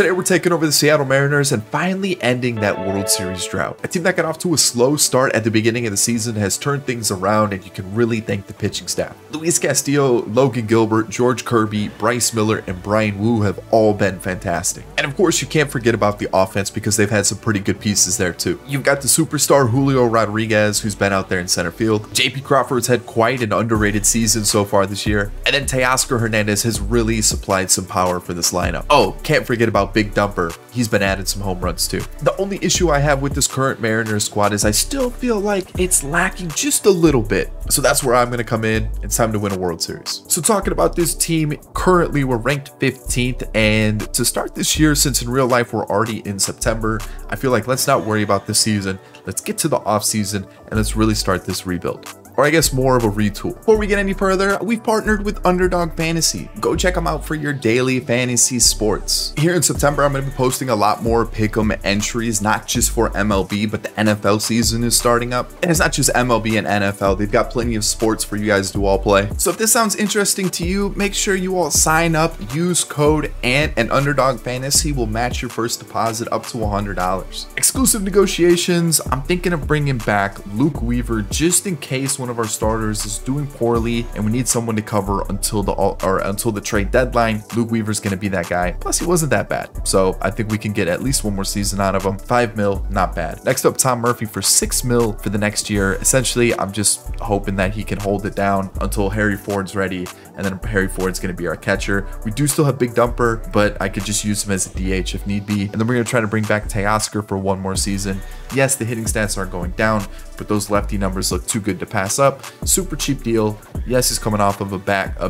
Today we're taking over the Seattle Mariners and finally ending that World Series drought. A team that got off to a slow start at the beginning of the season has turned things around, and you can really thank the pitching staff. Luis Castillo, Logan Gilbert, George Kirby, Bryce Miller, and Bryan Woo have all been fantastic. And of course, you can't forget about the offense because they've had some pretty good pieces there too. You've got the superstar Julio Rodriguez, who's been out there in center field. JP Crawford's had quite an underrated season so far this year. And then Teoscar Hernandez has really supplied some power for this lineup. Oh, can't forget about Big Dumper. He's been adding some home runs too. The only issue I have with this current Mariners squad is I still feel like it's lacking just a little bit. So that's where I'm going to come in. It's time to win a World Series. So talking about this team, currently we're ranked 15th, and to start this year, since in real life we're already in September, I feel like let's not worry about this season. Let's get to the offseason and let's really start this rebuild. Or I guess more of a retool. Before we get any further, we've partnered with Underdog Fantasy. Go check them out for your daily fantasy sports. Here in September, I'm going to be posting a lot more pick'em entries, not just for MLB, but the NFL season is starting up. And it's not just MLB and NFL. They've got plenty of sports for you guys to all play. So if this sounds interesting to you, make sure you all sign up, use code ANT, and Underdog Fantasy will match your first deposit up to $100. Exclusive negotiations, I'm thinking of bringing back Luke Weaver just in case one of our starters is doing poorly and we need someone to cover until the trade deadline. Luke Weaver's going to be that guy. Plus, he wasn't that bad, so I think we can get at least one more season out of him. 5 mil, not bad. Next up, Tom Murphy for 6 mil for the next year. Essentially, I'm just hoping that he can hold it down until Harry Ford's ready, and then Harry Ford's going to be our catcher. We do still have Big Dumper, but I could just use him as a DH if need be. And then we're going to try to bring back Teoscar for one more season. Yes, the hitting stats aren't going down, but those lefty numbers look too good to pass up. Super cheap deal. Yes, he's coming off of a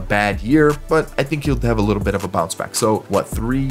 bad year, but I think he'll have a little bit of a bounce back. So what, three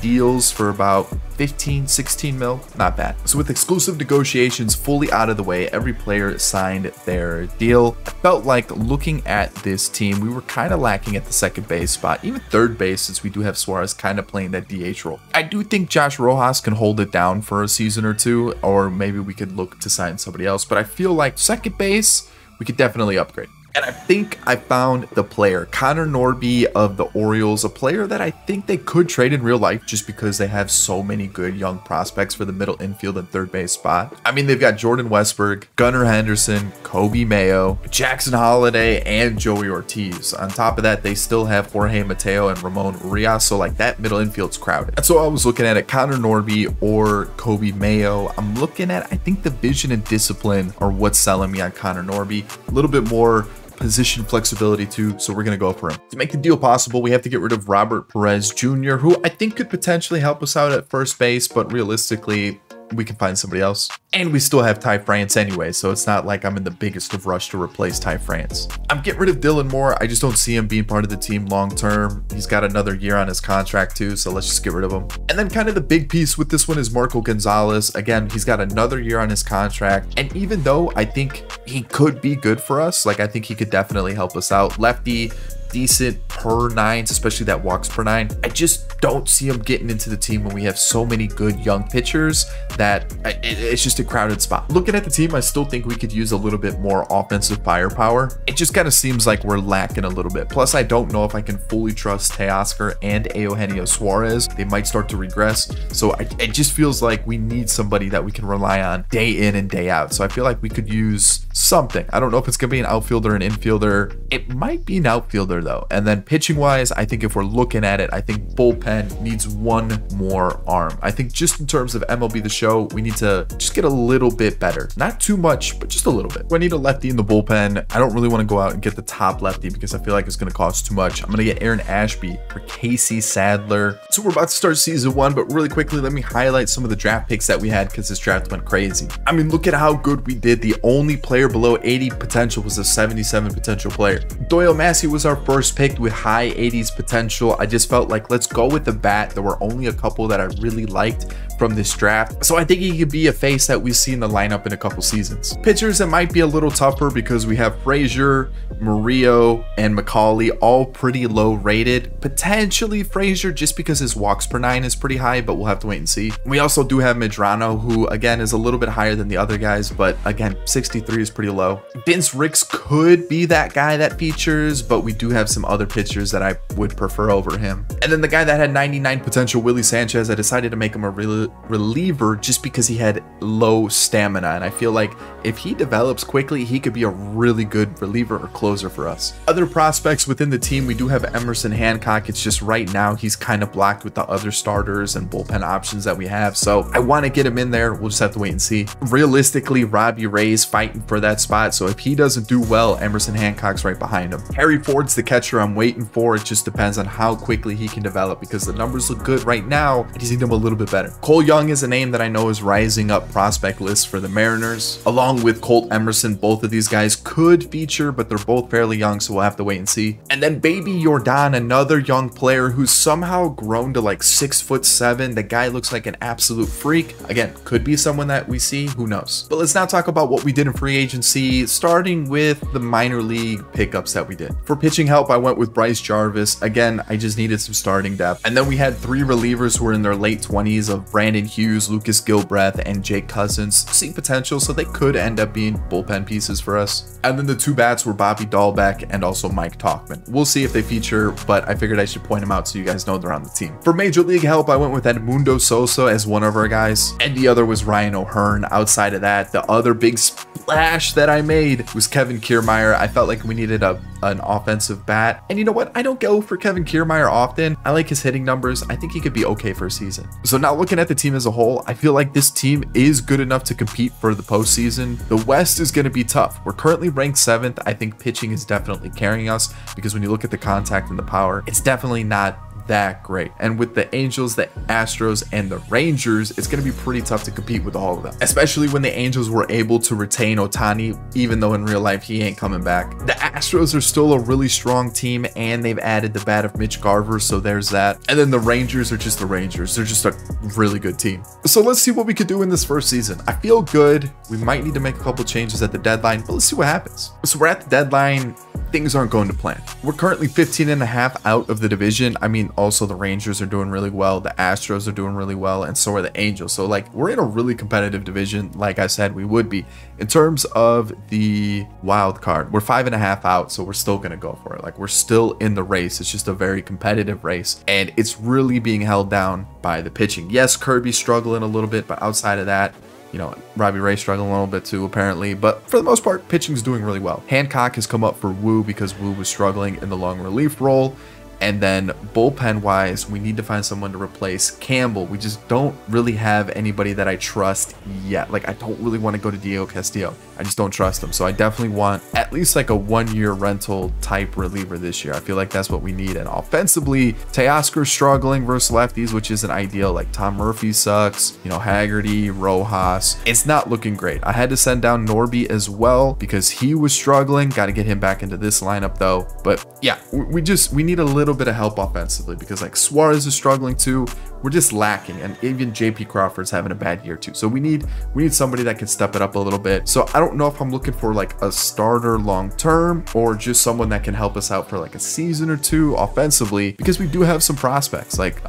deals for about 15, 16 mil, not bad. So with exclusive negotiations fully out of the way, every player signed their deal. I felt like looking at this team, we were kind of lacking at the second base spot, even third base, since we do have Suarez kind of playing that DH role. I do think Josh Rojas can hold it down for a season or two, or maybe we could look to sign somebody else. But I feel like second base, we could definitely upgrade. And I think I found the player, Connor Norby of the Orioles, a player that I think they could trade in real life just because they have so many good young prospects for the middle infield and third base spot. I mean, they've got Jordan Westberg, Gunnar Henderson, Coby Mayo, Jackson Holliday, and Joey Ortiz. On top of that, they still have Jorge Mateo and Ramon Urias, so like that middle infield's crowded. And so I was looking at it, Connor Norby or Coby Mayo. I'm looking at, I think the vision and discipline are what's selling me on Connor Norby. A little bit more position flexibility too, so we're gonna go for him. To make the deal possible, we have to get rid of Robert Perez Jr., who I think could potentially help us out at first base, but realistically, we can find somebody else. And we still have Ty France anyway, so it's not like I'm in the biggest of rush to replace Ty France. I'm getting rid of Dylan Moore. I just don't see him being part of the team long term. He's got another year on his contract too, so let's just get rid of him. And then kind of the big piece with this one is Marco Gonzalez. Again, he's got another year on his contract. And even though I think he could be good for us, like I think he could definitely help us out. Lefty, decent per nines, especially that walks per nine. I just don't see him getting into the team when we have so many good young pitchers that it's just a crowded spot. Looking at the team, I still think we could use a little bit more offensive firepower. It just kind of seems like we're lacking a little bit. Plus, I don't know if I can fully trust Teoscar and Eugenio Suarez. They might start to regress. So it just feels like we need somebody that we can rely on day in and day out. So I feel like we could use something. I don't know if it's going to be an outfielder, an infielder. It might be an outfielder though. And then pitching wise, I think if we're looking at it, I think bullpen needs one more arm. I think just in terms of MLB The Show, we need to just get a little bit better. Not too much, but just a little bit. I need a lefty in the bullpen. I don't really want to go out and get the top lefty because I feel like it's going to cost too much. I'm going to get Aaron Ashby for Casey Sadler. So we're about to start season one, but really quickly, let me highlight some of the draft picks that we had because this draft went crazy. I mean, look at how good we did. The only player below 80 potential was a 77 potential player. Doyle Massey was our first pick with high 80s potential. I just felt like let's go with the bat. There were only a couple that I really liked from this draft, so I think he could be a face that we see in the lineup in a couple seasons. Pitchers, it might be a little tougher because we have Frazier, Murillo, and McCauley, all pretty low rated. Potentially Frazier just because his walks per nine is pretty high, but we'll have to wait and see. We also do have Medrano, who again is a little bit higher than the other guys, but again 63 is pretty low. Vince Ricks could be that guy that features, but we do have some other pitchers that I would prefer over him. And then the guy that had 99 potential, Willie Sanchez, I decided to make him a reliever just because he had low stamina. And I feel like if he develops quickly, he could be a really good reliever or closer for us. Other prospects within the team, we do have Emerson Hancock. It's just right now he's kind of blocked with the other starters and bullpen options that we have. So I want to get him in there. We'll just have to wait and see. Realistically, Robbie Ray's fighting for that spot. So if he doesn't do well, Emerson Hancock's right behind him. Harry Ford's the catcher I'm waiting for. It just depends on how quickly he can develop because the numbers look good right now. I just need him a little bit better. Cole Young is a name that I know is rising up prospect list for the Mariners. Along with Colt Emerson, both of these guys could feature, but they're both fairly young, so we'll have to wait and see. And then Baby Yordan, another young player who's somehow grown to like 6'7". The guy looks like an absolute freak. Again, could be someone that we see, who knows. But let's now talk about what we did in free agency, starting with the minor league pickups that we did. For pitching help, I went with Bryce Jarvis. Again, I just needed some starting depth. And then we had three relievers who were in their late 20s of Brandon Hughes, Lucas Gilbreath, and Jake Cousins. See potential, so they could end up being bullpen pieces for us. And then the two bats were Bobby Dalbec and also Mike Tauchman. We'll see if they feature, but I figured I should point them out so you guys know they're on the team. For major league help, I went with Edmundo Sosa as one of our guys, and the other was Ryan O'Hearn. Outside of that, the other big splash that I made was Kevin Kiermaier. I felt like we needed an offensive bat, and you know what? I don't go for Kevin Kiermaier often. I like his hitting numbers. I think he could be okay for a season. So now looking at the team as a whole, I feel like this team is good enough to compete for the postseason. The West is going to be tough. We're currently ranked 7th. I think pitching is definitely carrying us because when you look at the contact and the power, it's definitely not that great. And with the Angels, the Astros, and the Rangers, it's going to be pretty tough to compete with all of them, especially when the Angels were able to retain Otani, even though in real life he ain't coming back. The Astros are still a really strong team, and they've added the bat of Mitch Garver, so there's that. And then the Rangers are just the Rangers. They're just a really good team. So let's see what we could do in this first season. I feel good. We might need to make a couple changes at the deadline, but let's see what happens. So we're at the deadline. Things aren't going to plan. We're currently 15.5 out of the division. I mean, also the Rangers are doing really well, the Astros are doing really well, and so are the Angels. So like, we're in a really competitive division. Like I said, we would be. In terms of the wild card, we're 5.5 out, so we're still gonna go for it. Like, we're still in the race. It's just a very competitive race, and it's really being held down by the pitching. Yes, Kirby's struggling a little bit, but outside of that, you know, Robbie Ray struggling a little bit too, apparently. But for the most part, pitching's doing really well. Hancock has come up for Woo because Woo was struggling in the long relief role. And then bullpen-wise, we need to find someone to replace Campbell. We just don't really have anybody that I trust yet. Like, I don't really want to go to Diego Castillo. I just don't trust him. So I definitely want at least like a one-year rental type reliever this year. I feel like that's what we need. And offensively, Teoscar's struggling versus lefties, which isn't ideal. Like, Tom Murphy sucks. You know, Haggerty, Rojas. It's not looking great. I had to send down Norby as well because he was struggling. Got to get him back into this lineup, though. But yeah, we need a little bit of help offensively because like Suarez is struggling too. We're just lacking, and even JP Crawford's having a bad year too. So we need somebody that can step it up a little bit. So I don't know if I'm looking for like a starter long term or just someone that can help us out for like a season or two offensively, because we do have some prospects. Like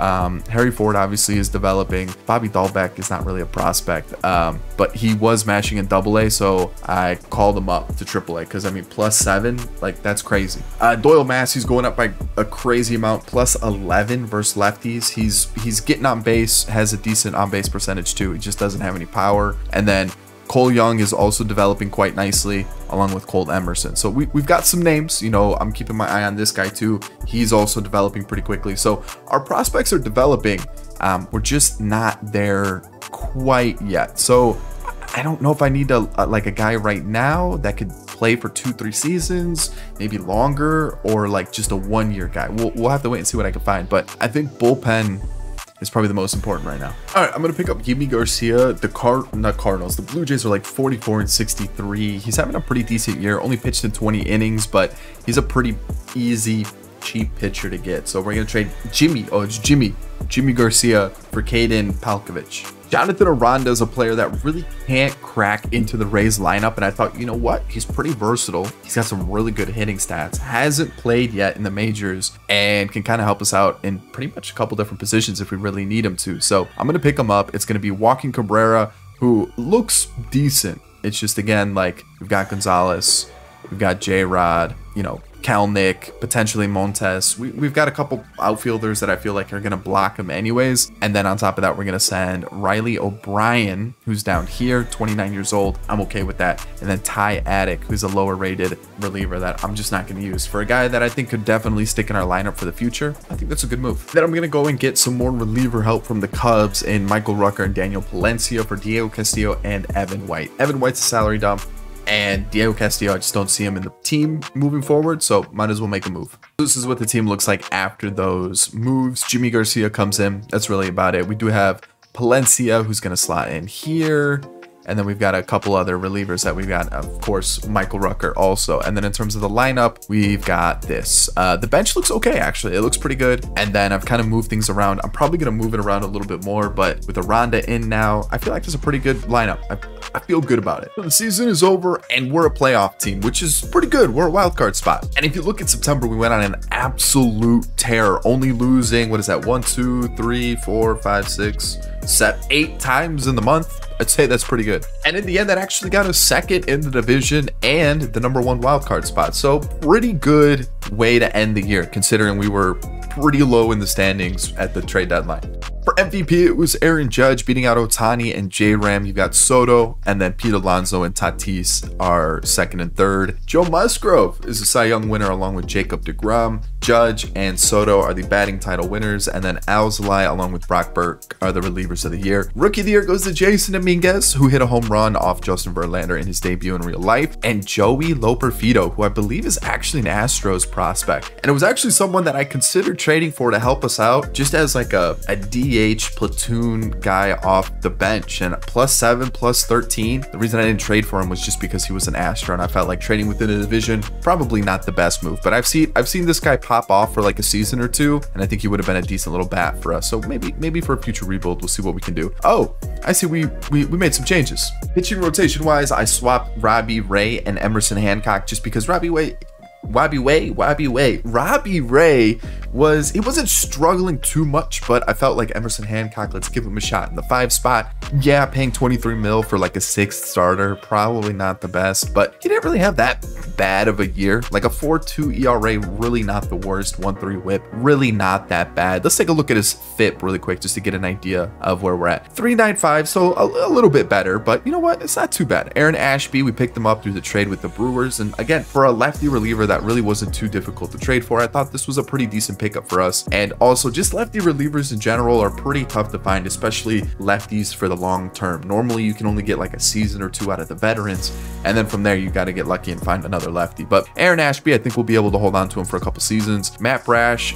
Harry Ford obviously is developing. Bobby Dalbec is not really a prospect, but he was mashing in Double-A, so I called him up to Triple-A because I mean +7, like that's crazy. Doyle Massey's going up by a crazy amount, +11 versus lefties. He's getting on base, has a decent on base percentage too. He just doesn't have any power. And then Cole Young is also developing quite nicely, along with Colt Emerson. So we've got some names. You know, I'm keeping my eye on this guy too. He's also developing pretty quickly. So our prospects are developing. We're just not there quite yet. So I don't know if I need to like a guy right now that could play for 2-3 seasons, maybe longer, or like just a one-year guy. We'll have to wait and see what I can find. But I think bullpen is probably the most important right now. All right, I'm gonna pick up Yimi García. The Blue Jays are like 44-63. He's having a pretty decent year. Only pitched in 20 innings, but he's a pretty easy, cheap pitcher to get. So we're gonna trade Yimi García for Kaden Palkovich. Jonathan Aranda is a player that really can't crack into the Rays lineup, and I thought, you know what? He's pretty versatile. He's got some really good hitting stats, hasn't played yet in the majors, and can kind of help us out in pretty much a couple different positions if we really need him to. So I'm going to pick him up. It's going to be Joaquin Cabrera, who looks decent. It's just, again, like, we've got Gonzalez, we've got J-Rod, you know, Kalnick, potentially Montes. We've got a couple outfielders that I feel like are going to block him anyways. And then on top of that, we're going to send Riley O'Brien, who's down here, 29 years old. I'm okay with that. And then Ty Attic, who's a lower rated reliever that I'm just not going to use. For a guy that I think could definitely stick in our lineup for the future, I think that's a good move. Then I'm going to go and get some more reliever help from the Cubs in Michael Rucker and Daniel Palencia for Diego Castillo and Evan White. Evan White's a salary dump. And Diego Castillo, I just don't see him in the team moving forward, so might as well make a move. This is what the team looks like after those moves. Yimi García comes in. That's really about it. We do have Palencia, who's going to slot in here. And then we've got a couple other relievers that we've got. Of course, Michael Rucker also. And then in terms of the lineup, we've got this. The bench looks okay, actually. It looks pretty good. And then I've kind of moved things around. I'm probably going to move it around a little bit more. But with Aranda in now, I feel like there's a pretty good lineup. I feel good about it. The season is over and we're a playoff team, which is pretty good. We're a wildcard spot. And if you look at September, we went on an absolute tear. Only losing, what is that? 8 times in the month. I'd say that's pretty good. And in the end, that actually got us second in the division and the #1 wildcard spot. So pretty good way to end the year, considering we were pretty low in the standings at the trade deadline. For MVP, it was Aaron Judge beating out Otani and J-Ram. You've got Soto, and then Pete Alonso and Tatis are second and third. Joe Musgrove is a Cy Young winner along with Jacob deGrom. Judge and Soto are the batting title winners, and then Alzolay along with Brock Burke are the relievers of the year. Rookie of the year goes to Jason Dominguez, who hit a home run off Justin Verlander in his debut in real life, and Joey Loperfido, who I believe is actually an Astros prospect. And it was actually someone that I considered trading for to help us out, just as like a DH platoon guy off the bench, and +7, +13. The reason I didn't trade for him was just because he was an Astro, and I felt like trading within a division, probably not the best move. But I've seen this guy pop off for like a season or two, and I think he would have been a decent little bat for us. So maybe for a future rebuild, we'll see what we can do. Oh, I see we made some changes. Pitching rotation wise, I swapped Robbie Ray and Emerson Hancock just because Robbie Ray wasn't struggling too much, but I felt like Emerson Hancock, let's give him a shot in the 5 spot. Yeah, paying 23 mil for like a 6th starter, probably not the best, but he didn't really have that bad of a year. Like a 4.2 ERA, really not the worst. 1.3 whip, really not that bad. Let's take a look at his FIP really quick just to get an idea of where we're at. 3.95, so a little bit better, but you know what? It's not too bad. Aaron Ashby, we picked him up through the trade with the Brewers, and again, for a lefty reliever, that really wasn't too difficult to trade for. I thought this was a pretty decent pickup for us. And also, just lefty relievers in general are pretty tough to find, especially lefties for the long term. Normally you can only get like a season or two out of the veterans, and then from there you got to get lucky and find another lefty. But Aaron Ashby, I think we'll be able to hold on to him for a couple seasons. Matt Brash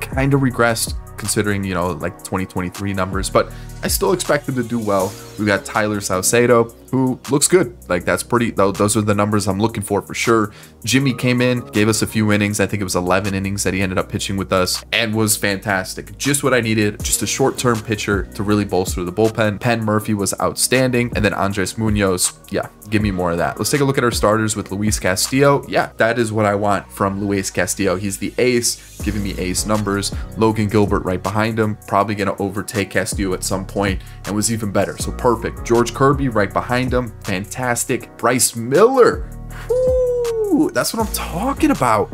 kind of regressed, considering, you know, like 2023 numbers, but I still expect him to do well. We got Tyler Saucedo, who looks good. Like, that's pretty, those are the numbers I'm looking for sure. Jimmy came in, gave us a few innings. I think it was 11 innings that he ended up pitching with us, and was fantastic. Just what I needed, just a short-term pitcher to really bolster the bullpen. Penn Murphy was outstanding. And then Andres Munoz, yeah, give me more of that. Let's take a look at our starters with Luis Castillo. Yeah, that is what I want from Luis Castillo. He's the ace, giving me ace numbers. Logan Gilbert right behind him, probably gonna overtake Castillo at some point, and was even better, so perfect. George Kirby right behind him, fantastic. Bryce Miller, whoo, that's what I'm talking about.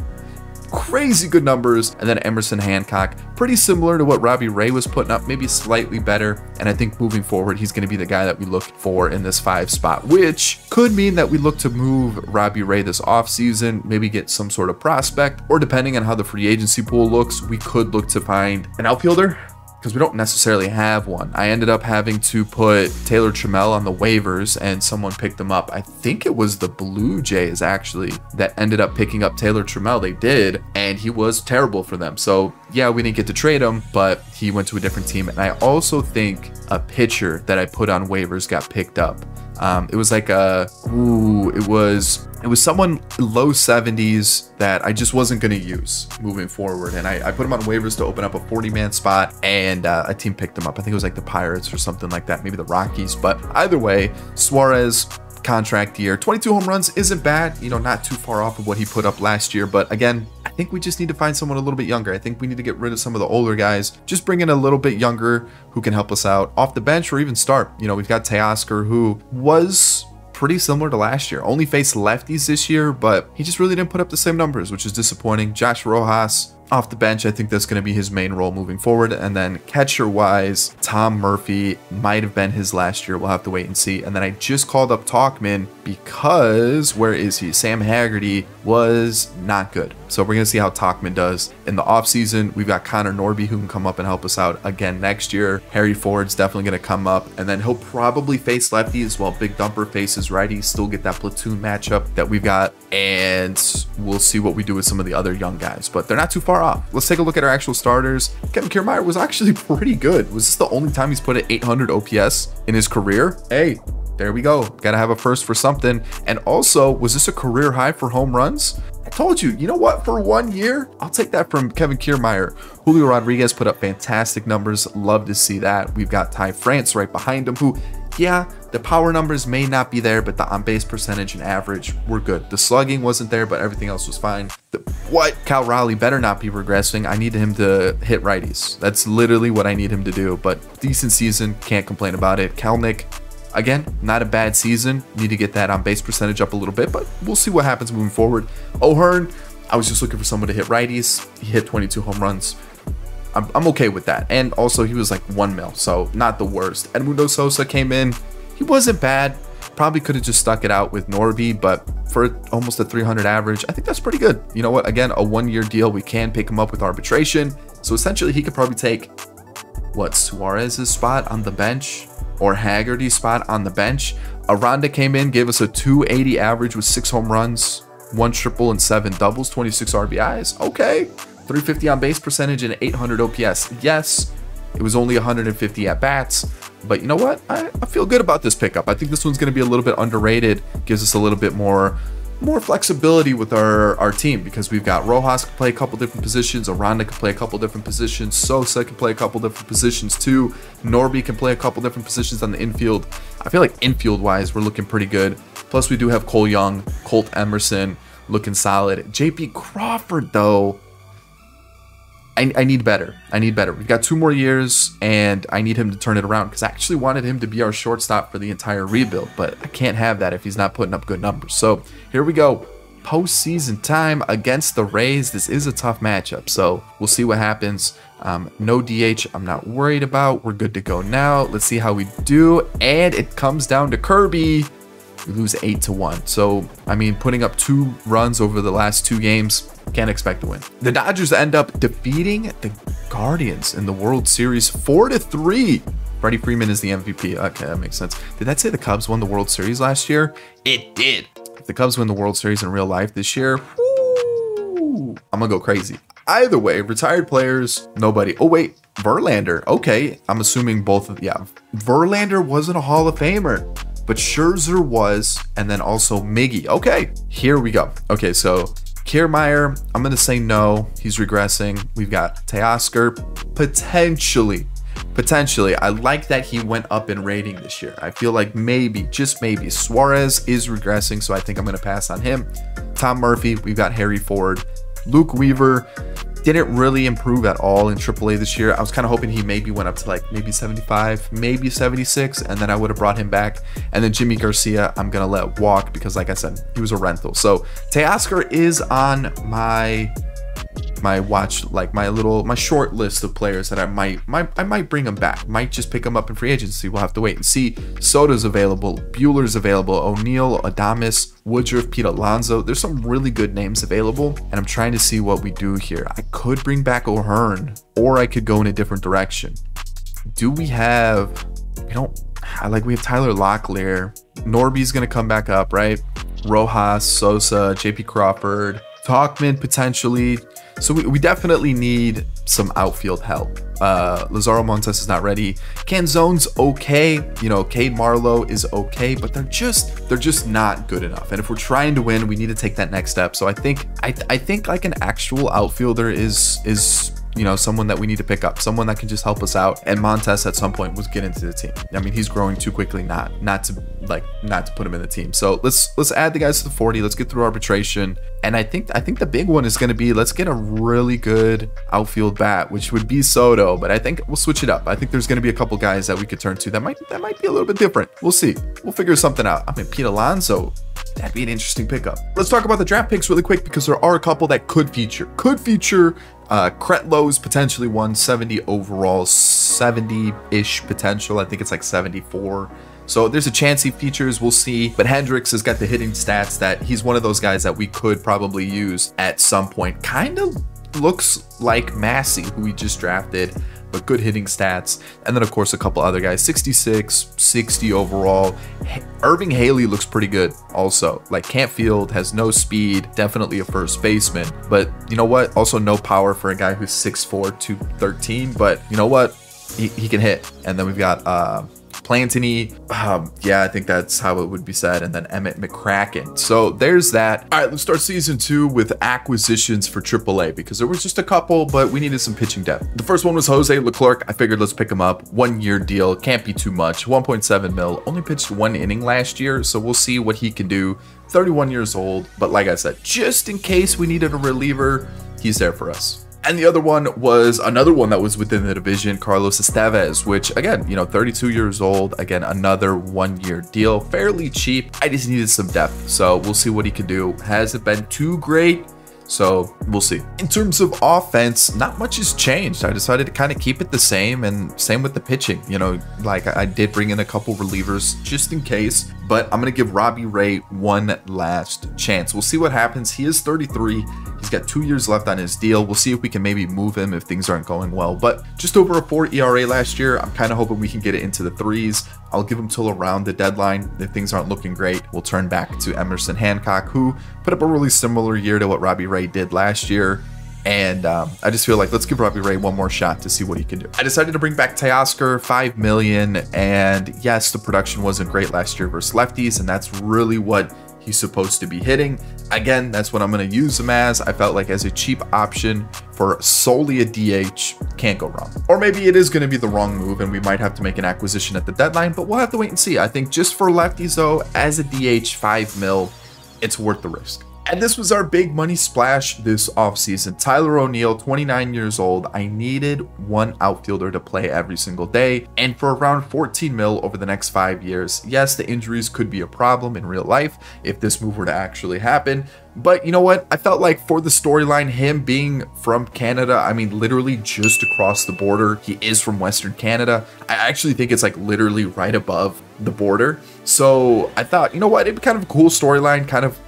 Crazy good numbers. And then Emerson Hancock, pretty similar to what Robbie Ray was putting up, maybe slightly better. And I think moving forward, he's going to be the guy that we look for in this 5 spot, which could mean that we look to move Robbie Ray this offseason, maybe get some sort of prospect, or depending on how the free agency pool looks, we could look to find an outfielder, because we don't necessarily have one. I ended up having to put Taylor Trammell on the waivers, and someone picked him up. I think it was the Blue Jays actually that ended up picking up Taylor Trammell. They did, and he was terrible for them. So yeah, we didn't get to trade him, but he went to a different team. And I also think a pitcher that I put on waivers got picked up. It was like it was someone low 70s that I just wasn't going to use moving forward. And I put him on waivers to open up a 40-man spot, and a team picked him up. I think it was like the Pirates or something like that, maybe the Rockies. But either way, Suarez, contract year, 22 home runs isn't bad, you know, not too far off of what he put up last year. But again, I think we just need to find someone a little bit younger. I think we need to get rid of some of the older guys, just bring in a little bit younger who can help us out off the bench or even start. You know, we've got Teoscar, who was pretty similar to last year. Only faced lefties this year, but he just really didn't put up the same numbers, which is disappointing. Josh Rojas off the bench, I think that's going to be his main role moving forward. And then catcher-wise, Tom Murphy might have been his last year. We'll have to wait and see. And then I just called up Talkman because, where is he? Sam Haggerty was not good. So we're going to see how Talkman does in the offseason. We've got Connor Norby who can come up and help us out again next year. Harry Ford's definitely going to come up. And then he'll probably face lefties while Big Dumper faces righties. Still get that platoon matchup that we've got. And we'll see what we do with some of the other young guys. But they're not too far off. Let's take a look at our actual starters. Kevin Kiermaier was actually pretty good. Was this the only time he's put an 800 OPS in his career? Hey, there we go. Gotta have a first for something. And also, was this a career high for home runs? I told you, you know what? For 1 year, I'll take that from Kevin Kiermaier. Julio Rodriguez put up fantastic numbers. Love to see that. We've got Ty France right behind him, who, yeah, the power numbers may not be there, but the on-base percentage and average were good. The slugging wasn't there, but everything else was fine. Cal Raleigh better not be regressing. I need him to hit righties. That's literally what I need him to do, but decent season. Can't complain about it. Kelnick, again, not a bad season. Need to get that on-base percentage up a little bit, but we'll see what happens moving forward. O'Hearn, I was just looking for someone to hit righties. He hit 22 home runs. I'm okay with that. And also, he was like 1 mil, so not the worst. Edmundo Sosa came in. He wasn't bad. Probably could have just stuck it out with Norby, but for almost a 300 average, I think that's pretty good. You know what? Again, a one-year deal. We can pick him up with arbitration. So essentially, he could probably take, what, Suarez's spot on the bench or Haggerty's spot on the bench. Aranda came in, gave us a 280 average with 6 home runs, 1 triple and 7 doubles, 26 RBIs. Okay. 350 on base percentage and 800 OPS. Yes, it was only 150 at bats, but you know what? I feel good about this pickup. I think this one's going to be a little bit underrated. Gives us a little bit more flexibility with our team because we've got Rojas can play a couple different positions, Aranda can play a couple different positions, Sosa can play a couple different positions too, Norby can play a couple different positions on the infield. I feel like infield wise, we're looking pretty good. Plus we do have Cole Young, Colt Emerson looking solid. JP Crawford though, I need better. I need better. We've got 2 more years, and I need him to turn it around because I actually wanted him to be our shortstop for the entire rebuild, but I can't have that if he's not putting up good numbers. So here we go. Postseason time against the Rays. This is a tough matchup, so we'll see what happens. No DH I'm not worried about. We're good to go now. Let's see how we do, and it comes down to Kirby. We lose 8-1. So, I mean, putting up 2 runs over the last 2 games, can't expect to win. The Dodgers end up defeating the Guardians in the World Series 4-3. Freddie Freeman is the MVP. Okay, that makes sense. Did that say the Cubs won the World Series last year? It did. If the Cubs win the World Series in real life this year, woo, I'm gonna go crazy. Either way, retired players, nobody. Oh, wait, Verlander. Okay, I'm assuming both of, yeah. Verlander wasn't a Hall of Famer, but Scherzer was, and then also Miggy. Okay, here we go. Okay, so Kiermaier, I'm gonna say no, he's regressing. We've got Teoscar, potentially. I like that he went up in rating this year. I feel like maybe, just maybe, Suarez is regressing, so I think I'm gonna pass on him. Tom Murphy, we've got Harry Ford. Luke Weaver didn't really improve at all in AAA this year. I was kind of hoping he maybe went up to like maybe 75, maybe 76, and then I would have brought him back. And then Yimi García, I'm going to let walk because like I said, he was a rental. So Teoscar is on my watch, like my short list of players that I might bring him back. Might just pick him up in free agency. We'll have to wait and see. Soto's available, Buehler's available, O'Neill, Adames, Woodruff, Pete Alonso. There's some really good names available, and I'm trying to see what we do here. I could bring back O'Hearn, or I could go in a different direction. Do we have? We don't. We have Tyler Locklear. Norby's gonna come back up, right? Rojas, Sosa, JP Crawford, Talkman potentially. So we definitely need some outfield help. Lazaro Montes is not ready. Canzone's okay. You know, Cade Marlowe is okay, but they're just not good enough. And if we're trying to win, we need to take that next step. So I think like an actual outfielder is you know, someone that we need to pick up, someone that can just help us out. And Montes at some point was get into the team. I mean, he's growing too quickly not to put him in the team. So let's add the guys to the 40. Let's get through arbitration. And I think the big one is going to be, let's get a really good outfield bat, which would be Soto, but I think we'll switch it up. I think there's going to be a couple guys that we could turn to that might be a little bit different. We'll see. We'll figure something out. I mean, Pete Alonso, that'd be an interesting pickup. Let's talk about the draft picks really quick, because there are a couple that could feature. Kretlow's potentially 170 overall, 70-ish potential. I think it's like 74. So there's a chance he features, we'll see. But Hendricks has got the hitting stats that he's one of those guys that we could probably use at some point. Kind of looks like Massey, who we just drafted, but good hitting stats. And then, of course, a couple other guys, 66, 60 overall. Irving Haley looks pretty good also. Like, Cantfield has no speed, definitely a first baseman. But you know what? Also no power for a guy who's 6'4", 213. But you know what? He can hit. And then we've got... Plantini, yeah, I think that's how it would be said, and then Emmett McCracken. So there's that. All right, let's start season 2 with acquisitions for AAA, because there was just a couple, but we needed some pitching depth. The first one was Jose Leclerc. I figured let's pick him up. 1-year deal, can't be too much. 1.7 mil, only pitched 1 inning last year, so we'll see what he can do. 31 years old, but like I said, just in case we needed a reliever, he's there for us. And the other one was another one that was within the division, Carlos Estevez, which again, you know, 32 years old, again, another 1-year deal, fairly cheap. I just needed some depth, so we'll see what he can do. Hasn't been too great, so we'll see. In terms of offense, not much has changed. I decided to kind of keep it the same, and same with the pitching. You know, like I did bring in a couple relievers just in case, but I'm going to give Robbie Ray one last chance. We'll see what happens. He is 33. He's got 2 years left on his deal. We'll see if we can maybe move him if things aren't going well, but just over a 4 ERA last year. I'm kind of hoping we can get it into the 3s. I'll give him till around the deadline. If things aren't looking great, we'll turn back to Emerson Hancock, who put up a really similar year to what Robbie Ray did last year. And I just feel like let's give Robbie Ray one more shot to see what he can do. I decided to bring back Teoscar, 5 million. And yes, the production wasn't great last year versus lefties, and that's really what he's supposed to be hitting. Again, that's what I'm going to use him as. I felt like as a cheap option for solely a DH, can't go wrong. Or maybe it is going to be the wrong move and we might have to make an acquisition at the deadline, but we'll have to wait and see. I think just for lefties though, as a DH, 5 mil, it's worth the risk. And this was our big money splash this offseason. Tyler O'Neill, 29 years old. I needed one outfielder to play every single day, and for around 14 mil over the next 5 years. Yes, the injuries could be a problem in real life if this move were to actually happen. But you know what? I felt like for the storyline, him being from Canada, I mean, literally just across the border, he is from Western Canada. I actually think it's like literally right above the border. So I thought, you know what? It'd be kind of a cool storyline, kind of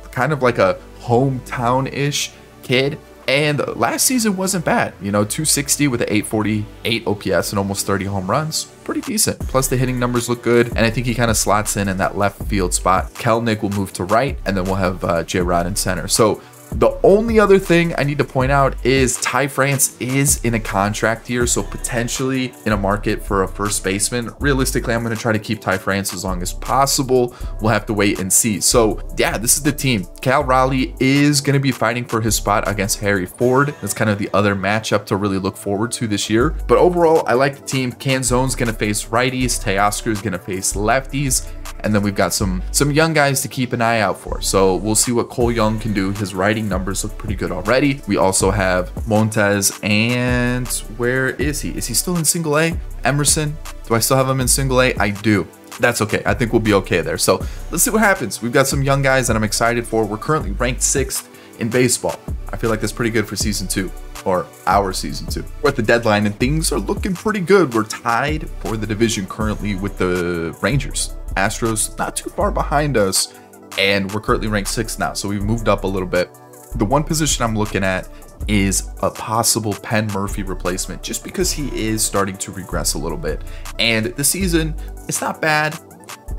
like a hometown-ish kid. And last season wasn't bad, you know, 260 with an 848 OPS and almost 30 home runs, pretty decent. Plus the hitting numbers look good, and I think he kind of slots in that left field spot. Kelnick will move to right, and then we'll have J-Rod in center. So the only other thing I need to point out is Ty France is in a contract year, so potentially in a market for a first baseman. Realistically, I'm going to try to keep Ty France as long as possible. We'll have to wait and see. So yeah, this is the team. Cal Raleigh is going to be fighting for his spot against Harry Ford. That's kind of the other matchup to really look forward to this year. But overall, I like the team. Canzone's going to face righties. Teoscar is going to face lefties. And then we've got some young guys to keep an eye out for. So we'll see what Cole Young can do. His writing numbers look pretty good already. We also have Montes, and where is he? Is he still in single A? Emerson, do I still have him in single A? I do. That's okay. I think we'll be okay there. So let's see what happens. We've got some young guys that I'm excited for. We're currently ranked 6th in baseball. I feel like that's pretty good for season 2. Or our season 2. We're at the deadline and things are looking pretty good. We're tied for the division currently with the Rangers. Astros not too far behind us, and we're currently ranked 6th now, so we've moved up a little bit. The one position I'm looking at is a possible Pen Murphy replacement, just because he is starting to regress a little bit, and the season, it's not bad,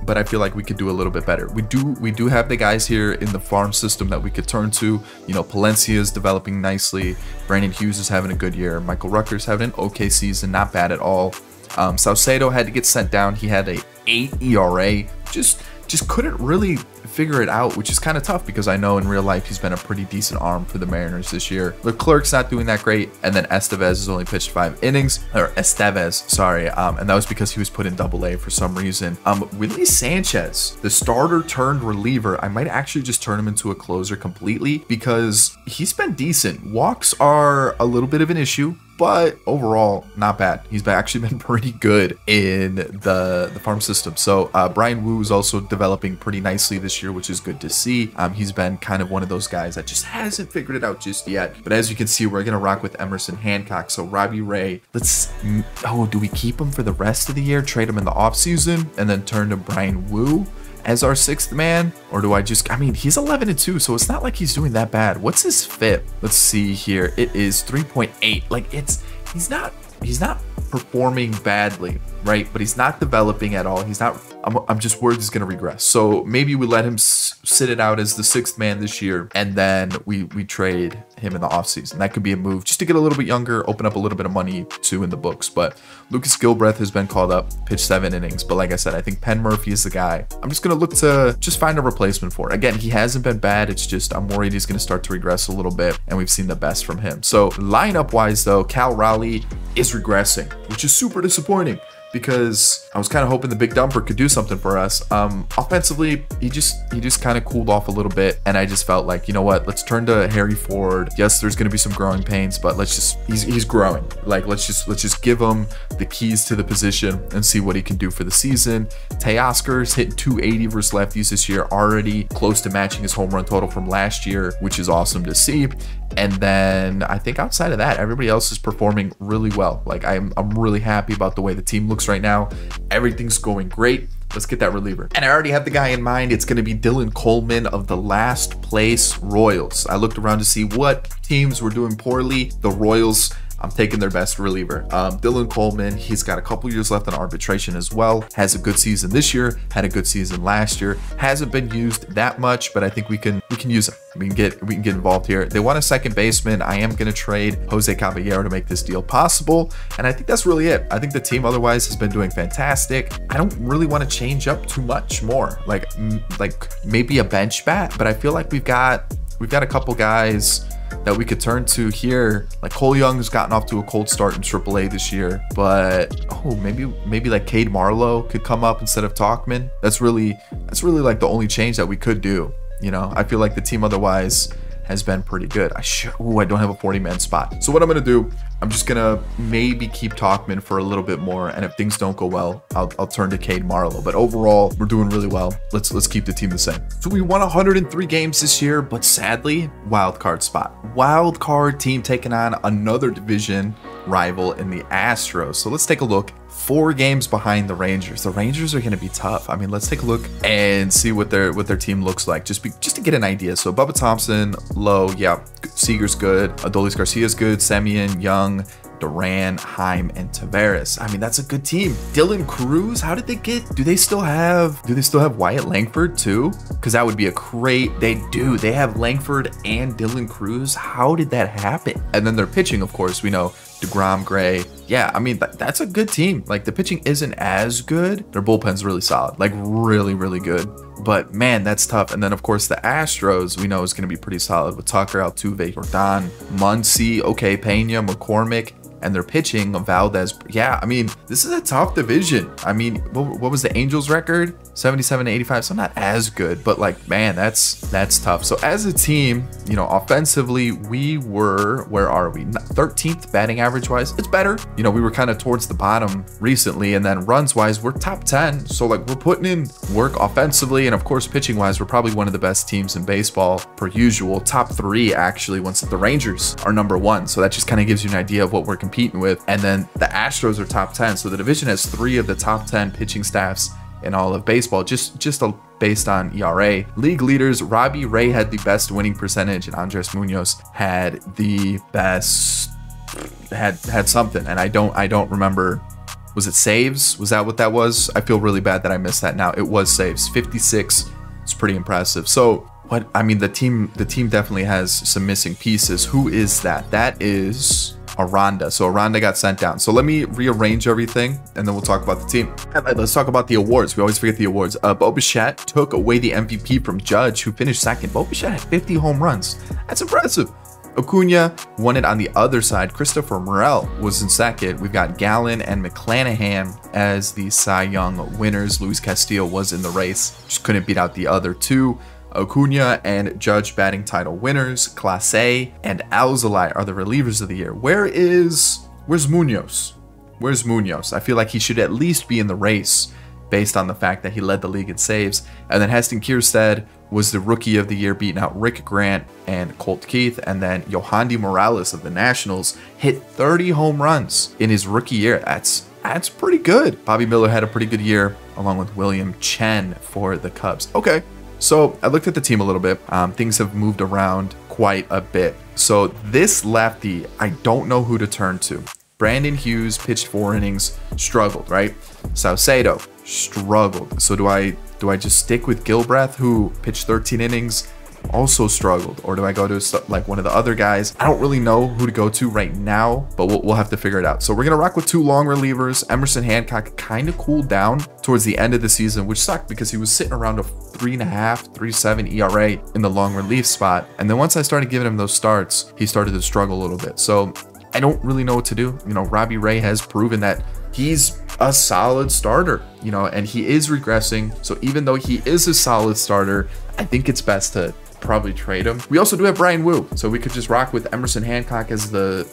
but I feel like we could do a little bit better. We do have the guys here in the farm system that we could turn to. You know, Palencia is developing nicely. Brandon Hughes is having a good year. Michael Rucker is having an okay season, not bad at all. Saucedo had to get sent down. He had a 8 ERA. Just couldn't really figure it out, which is kind of tough because I know in real life he's been a pretty decent arm for the Mariners this year. Leclerc's not doing that great, and then Estevez has only pitched 5 innings, or Estevez, sorry, and that was because he was put in Double-A for some reason. Willie Sanchez, the starter turned reliever, I might actually just turn him into a closer completely because he's been decent. Walks are a little bit of an issue, but overall, not bad. He's actually been pretty good in the farm system. So Bryan Woo is also developing pretty nicely this year, which is good to see. He's been kind of one of those guys that just hasn't figured it out just yet. But as you can see, we're going to rock with Emerson Hancock. So Robbie Ray, let's... Oh, do we keep him for the rest of the year, trade him in the offseason, and then turn to Bryan Woo as our 6th man? Or do I just, I mean, he's 11-2, so it's not like he's doing that bad. What's his FIP? Let's see here. It is 3.8. Like, it's, he's not performing badly, right? But he's not developing at all. He's not, I'm just worried he's going to regress. So maybe we let him sit it out as the 6th man this year, and then we trade him in the offseason. That could be a move just to get a little bit younger, open up a little bit of money too in the books. But Lucas Gilbreath has been called up, pitched 7 innings. But like I said, I think Pen Murphy is the guy. I'm just going to look to just find a replacement for it. Again, he hasn't been bad. It's just I'm worried he's going to start to regress a little bit, and we've seen the best from him. So lineup-wise, though, Cal Raleigh is regressing, which is super disappointing, because I was kind of hoping the big dumper could do something for us. Offensively, he just kind of cooled off a little bit, and I just felt like, you know what, let's turn to Harry Ford. Yes, there's going to be some growing pains, but let's just, he's growing. Like, let's just give him the keys to the position and see what he can do for the season. Teoscar's hitting 280 versus lefties this year, already close to matching his home run total from last year, which is awesome to see. And then I think outside of that, everybody else is performing really well. Like, I'm really happy about the way the team looks right now. Everything's going great. Let's get that reliever. And I already have the guy in mind. It's going to be Dylan Coleman of the last place Royals. I looked around to see what teams were doing poorly. The Royals, I'm taking their best reliever. Dylan Coleman, he's got a couple years left on arbitration as well. Has a good season this year, had a good season last year. Hasn't been used that much, but I think we can use him. We can get involved here. They want a second baseman. I am gonna trade Jose Caballero to make this deal possible. And I think that's really it. I think the team otherwise has been doing fantastic. I don't really want to change up too much more. Like maybe a bench bat, but I feel like we've got a couple guys that we could turn to here. Like Cole Young has gotten off to a cold start in AAA this year, but oh, maybe like Cade Marlowe could come up instead of Talkman. That's really like the only change that we could do. You know, I feel like the team otherwise has been pretty good. I don't have a 40-man spot. So what I'm gonna do, I'm just gonna maybe keep Talkman for a little bit more, and if things don't go well, I'll turn to Cade Marlowe. But overall, we're doing really well. Let's keep the team the same. So we won 103 games this year, but sadly, wild card spot. Wild card team taking on another division rival in the Astros. So let's take a look. 4 games behind the Rangers. The Rangers are going to be tough. I mean, let's take a look and see what their team looks like, just to get an idea. So Bubba Thompson, Lowe, yeah, Seager's good, Adolis Garcia's good, Semien, Young, Duran, Heim, and Taveras. I mean, that's a good team. Dylan Cruz, how did they get? Do they still have Wyatt Langford too? Because that would be a great. They do. They have Langford and Dylan Cruz. How did that happen? And then their pitching, of course, we know DeGrom, Gray. Yeah, I mean, that's a good team. Like, the pitching isn't as good. Their bullpen's really solid, like really, really good. But man, that's tough. And then of course the Astros, we know, is going to be pretty solid with Tucker, Altuve, Jordan, Muncy, okay, Pena, McCormick, and their pitching, Valdez. Yeah, I mean, this is a tough division. I mean, what was the Angels' record? 77-85, so not as good, but like, man, that's tough. So as a team, you know, offensively, we were, where are we? 13th batting average wise. It's better. You know, we were kind of towards the bottom recently, and then runs wise, we're top 10. So like, we're putting in work offensively, and of course, pitching wise, we're probably one of the best teams in baseball per usual. Top 3 actually, once the Rangers are number 1. So that just kind of gives you an idea of what we're competing with. And then the Astros are top 10. So the division has 3 of the top 10 pitching staffs in all of baseball, just based on ERA. League leaders, Robbie Ray had the best winning percentage, and Andres Munoz had the best, had something, and I don't remember. Was it saves? Was that what that was? I feel really bad that I missed that now. It was saves, 56. It's pretty impressive. So what I mean, the team definitely has some missing pieces. Who is that? That is Aranda. So Aranda got sent down. So let me rearrange everything and then we'll talk about the team. All right, let's talk about the awards. We always forget the awards. Bo Bichette took away the MVP from Judge, who finished second. Bo Bichette had 50 home runs. That's impressive. Acuna won it on the other side. Christopher Morel was in second. We've got Gallen and McClanahan as the Cy Young winners. Luis Castillo was in the race, just couldn't beat out the other two. Acuna and Judge batting title winners. Clase and Alzolay are the relievers of the year. Where's Munoz? Where's Munoz? I feel like he should at least be in the race based on the fact that he led the league in saves. And then Heston Kjerstad was the rookie of the year, beating out Rick Grant and Colt Keith. And then Yohandy Morales of the Nationals hit 30 home runs in his rookie year. That's pretty good. Bobby Miller had a pretty good year along with William Chen for the Cubs. Okay. So I looked at the team a little bit. Things have moved around quite a bit. So this lefty, I don't know who to turn to. Brandon Hughes pitched 4 innings, struggled, right? Saucedo struggled. So do I just stick with Gilbreath, who pitched 13 innings, also struggled? Or do I go to like one of the other guys? I don't really know who to go to right now, but we'll have to figure it out. So we're going to rock with 2 long relievers. Emerson Hancock kind of cooled down towards the end of the season, which sucked because he was sitting around a 3.5, 3.7 ERA in the long relief spot. And then once I started giving him those starts, he started to struggle a little bit. So I don't really know what to do. You know, Robbie Ray has proven that he's a solid starter, you know, and he is regressing. So even though he is a solid starter, I think it's best to probably trade him. We also do have Bryan Woo, so we could just rock with Emerson Hancock as the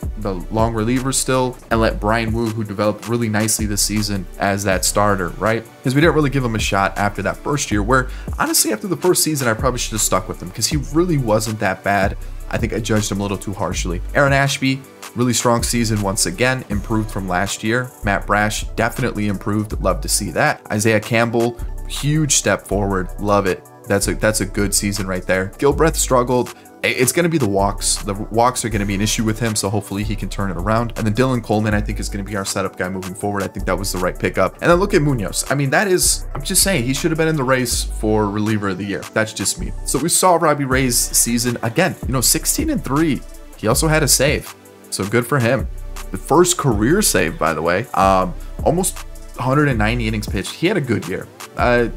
long reliever still, and let Bryan Woo, who developed really nicely this season, as that starter, right? Because we didn't really give him a shot after that first year, where honestly after the first season I probably should have stuck with him because he really wasn't that bad. I think I judged him a little too harshly. Aaron Ashby, really strong season once again, improved from last year. Matt Brash definitely improved, love to see that. Isaiah Campbell, huge step forward, love it. That's a good season right there. Gilbreath struggled. It's going to be the walks. The walks are going to be an issue with him, so hopefully he can turn it around. And then Dylan Coleman, I think, is going to be our setup guy moving forward. I think that was the right pickup. And then look at Munoz. I mean, that is, I'm just saying, he should have been in the race for reliever of the year. That's just me. So we saw Robbie Ray's season again, you know, 16 and 3. He also had a save, so good for him. The first career save, by the way. Almost 190 innings pitched. He had a good year.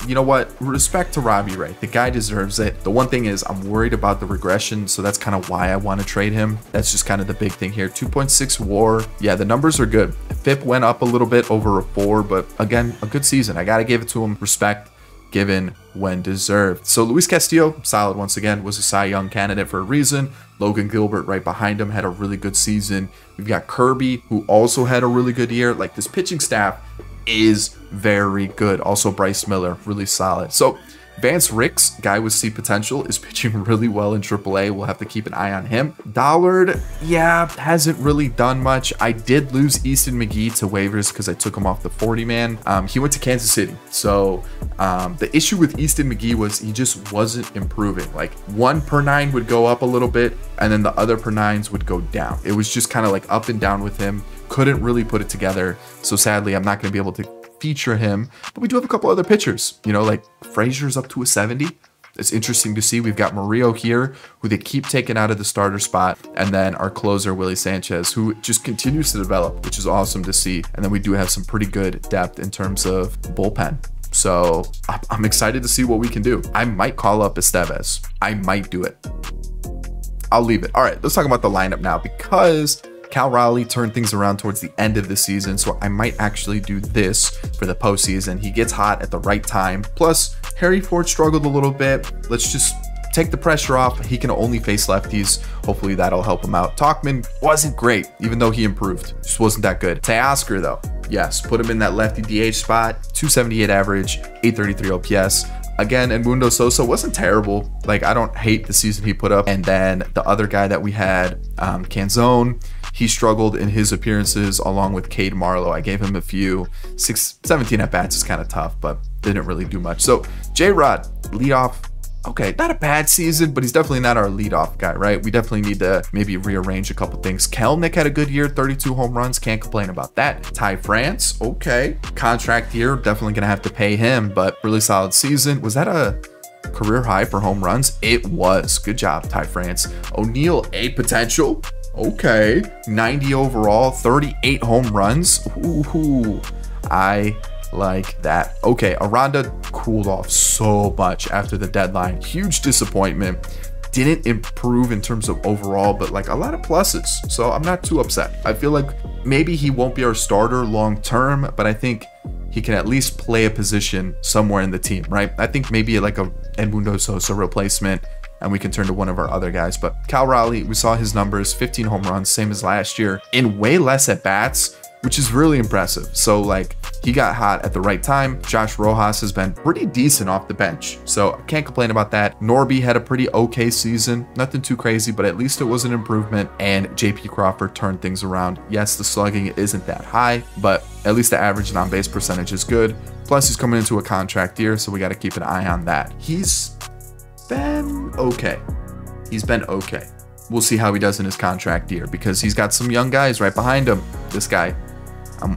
You know what? Respect to Robbie Ray. The guy deserves it. The one thing is I'm worried about the regression, so that's kind of why I want to trade him. That's just kind of the big thing here. 2.6 WAR. Yeah, the numbers are good. FIP went up a little bit over a 4, but again, a good season. I got to give it to him. Respect given when deserved. So Luis Castillo, solid once again, was a Cy Young candidate for a reason. Logan Gilbert right behind him had a really good season. We've got Kirby, who also had a really good year. Like, this pitching staff is very good. Also Bryce Miller, really solid. So Vance Ricks, guy with C potential, is pitching really well in AAA. We'll have to keep an eye on him. Dollard, yeah, hasn't really done much. I did lose Easton McGee to waivers because I took him off the 40-man. He went to Kansas City. So the issue with Easton McGee was he just wasn't improving. Like, 1/9 would go up a little bit, and then the other per 9s would go down. It was just kind of like up and down with him. Couldn't really put it together. So sadly, I'm not going to be able to feature him, but we do have a couple other pitchers, you know, like Frazier's up to a 70. It's interesting to see. We've got Murillo here, who they keep taking out of the starter spot. And then our closer, Willie Sanchez, who just continues to develop, which is awesome to see. And then we do have some pretty good depth in terms of bullpen. So I'm excited to see what we can do. I might call up Estevez. I might do it. I'll leave it. All right, let's talk about the lineup now, because Cal Raleigh turned things around towards the end of the season, so I might actually do this for the postseason. He gets hot at the right time. Plus, Harry Ford struggled a little bit. Let's just take the pressure off. He can only face lefties. Hopefully that'll help him out. Talkman wasn't great, even though he improved. Just wasn't that good. Teoscar, though, yes, put him in that lefty DH spot. 278 average, 833 OPS. Again, Edmundo Sosa wasn't terrible. Like, I don't hate the season he put up. And then the other guy that we had, Canzone, he struggled in his appearances along with Cade Marlow. I gave him a few. 17 at-bats is kind of tough, but didn't really do much. So J-Rod, leadoff. Okay, not a bad season, but he's definitely not our leadoff guy, right? We definitely need to maybe rearrange a couple things. Kelnick had a good year, 32 home runs. Can't complain about that. Ty France, okay. Contract year, definitely going to have to pay him, but really solid season. Was that a career high for home runs? It was. Good job, Ty France. O'Neill, a potential. Okay, 90 overall, 38 home runs. Ooh, I like that. Okay, Aranda cooled off so much after the deadline. Huge disappointment. Didn't improve in terms of overall, but like a lot of pluses. So I'm not too upset. I feel like maybe he won't be our starter long term, but I think he can at least play a position somewhere in the team, right? I think maybe like a Edmundo Sosa replacement, and we can turn to one of our other guys. But Cal Raleigh, we saw his numbers, 15 home runs, same as last year, in way less at bats, which is really impressive. So like he got hot at the right time. Josh Rojas has been pretty decent off the bench, so I can't complain about that. Norby had a pretty okay season, nothing too crazy, but at least it was an improvement. And JP Crawford turned things around. Yes, the slugging isn't that high, but at least the average and on-base percentage is good. Plus he's coming into a contract year, so we got to keep an eye on that. He's been okay. He's been okay. We'll see how he does in his contract year, because he's got some young guys right behind him. This guy,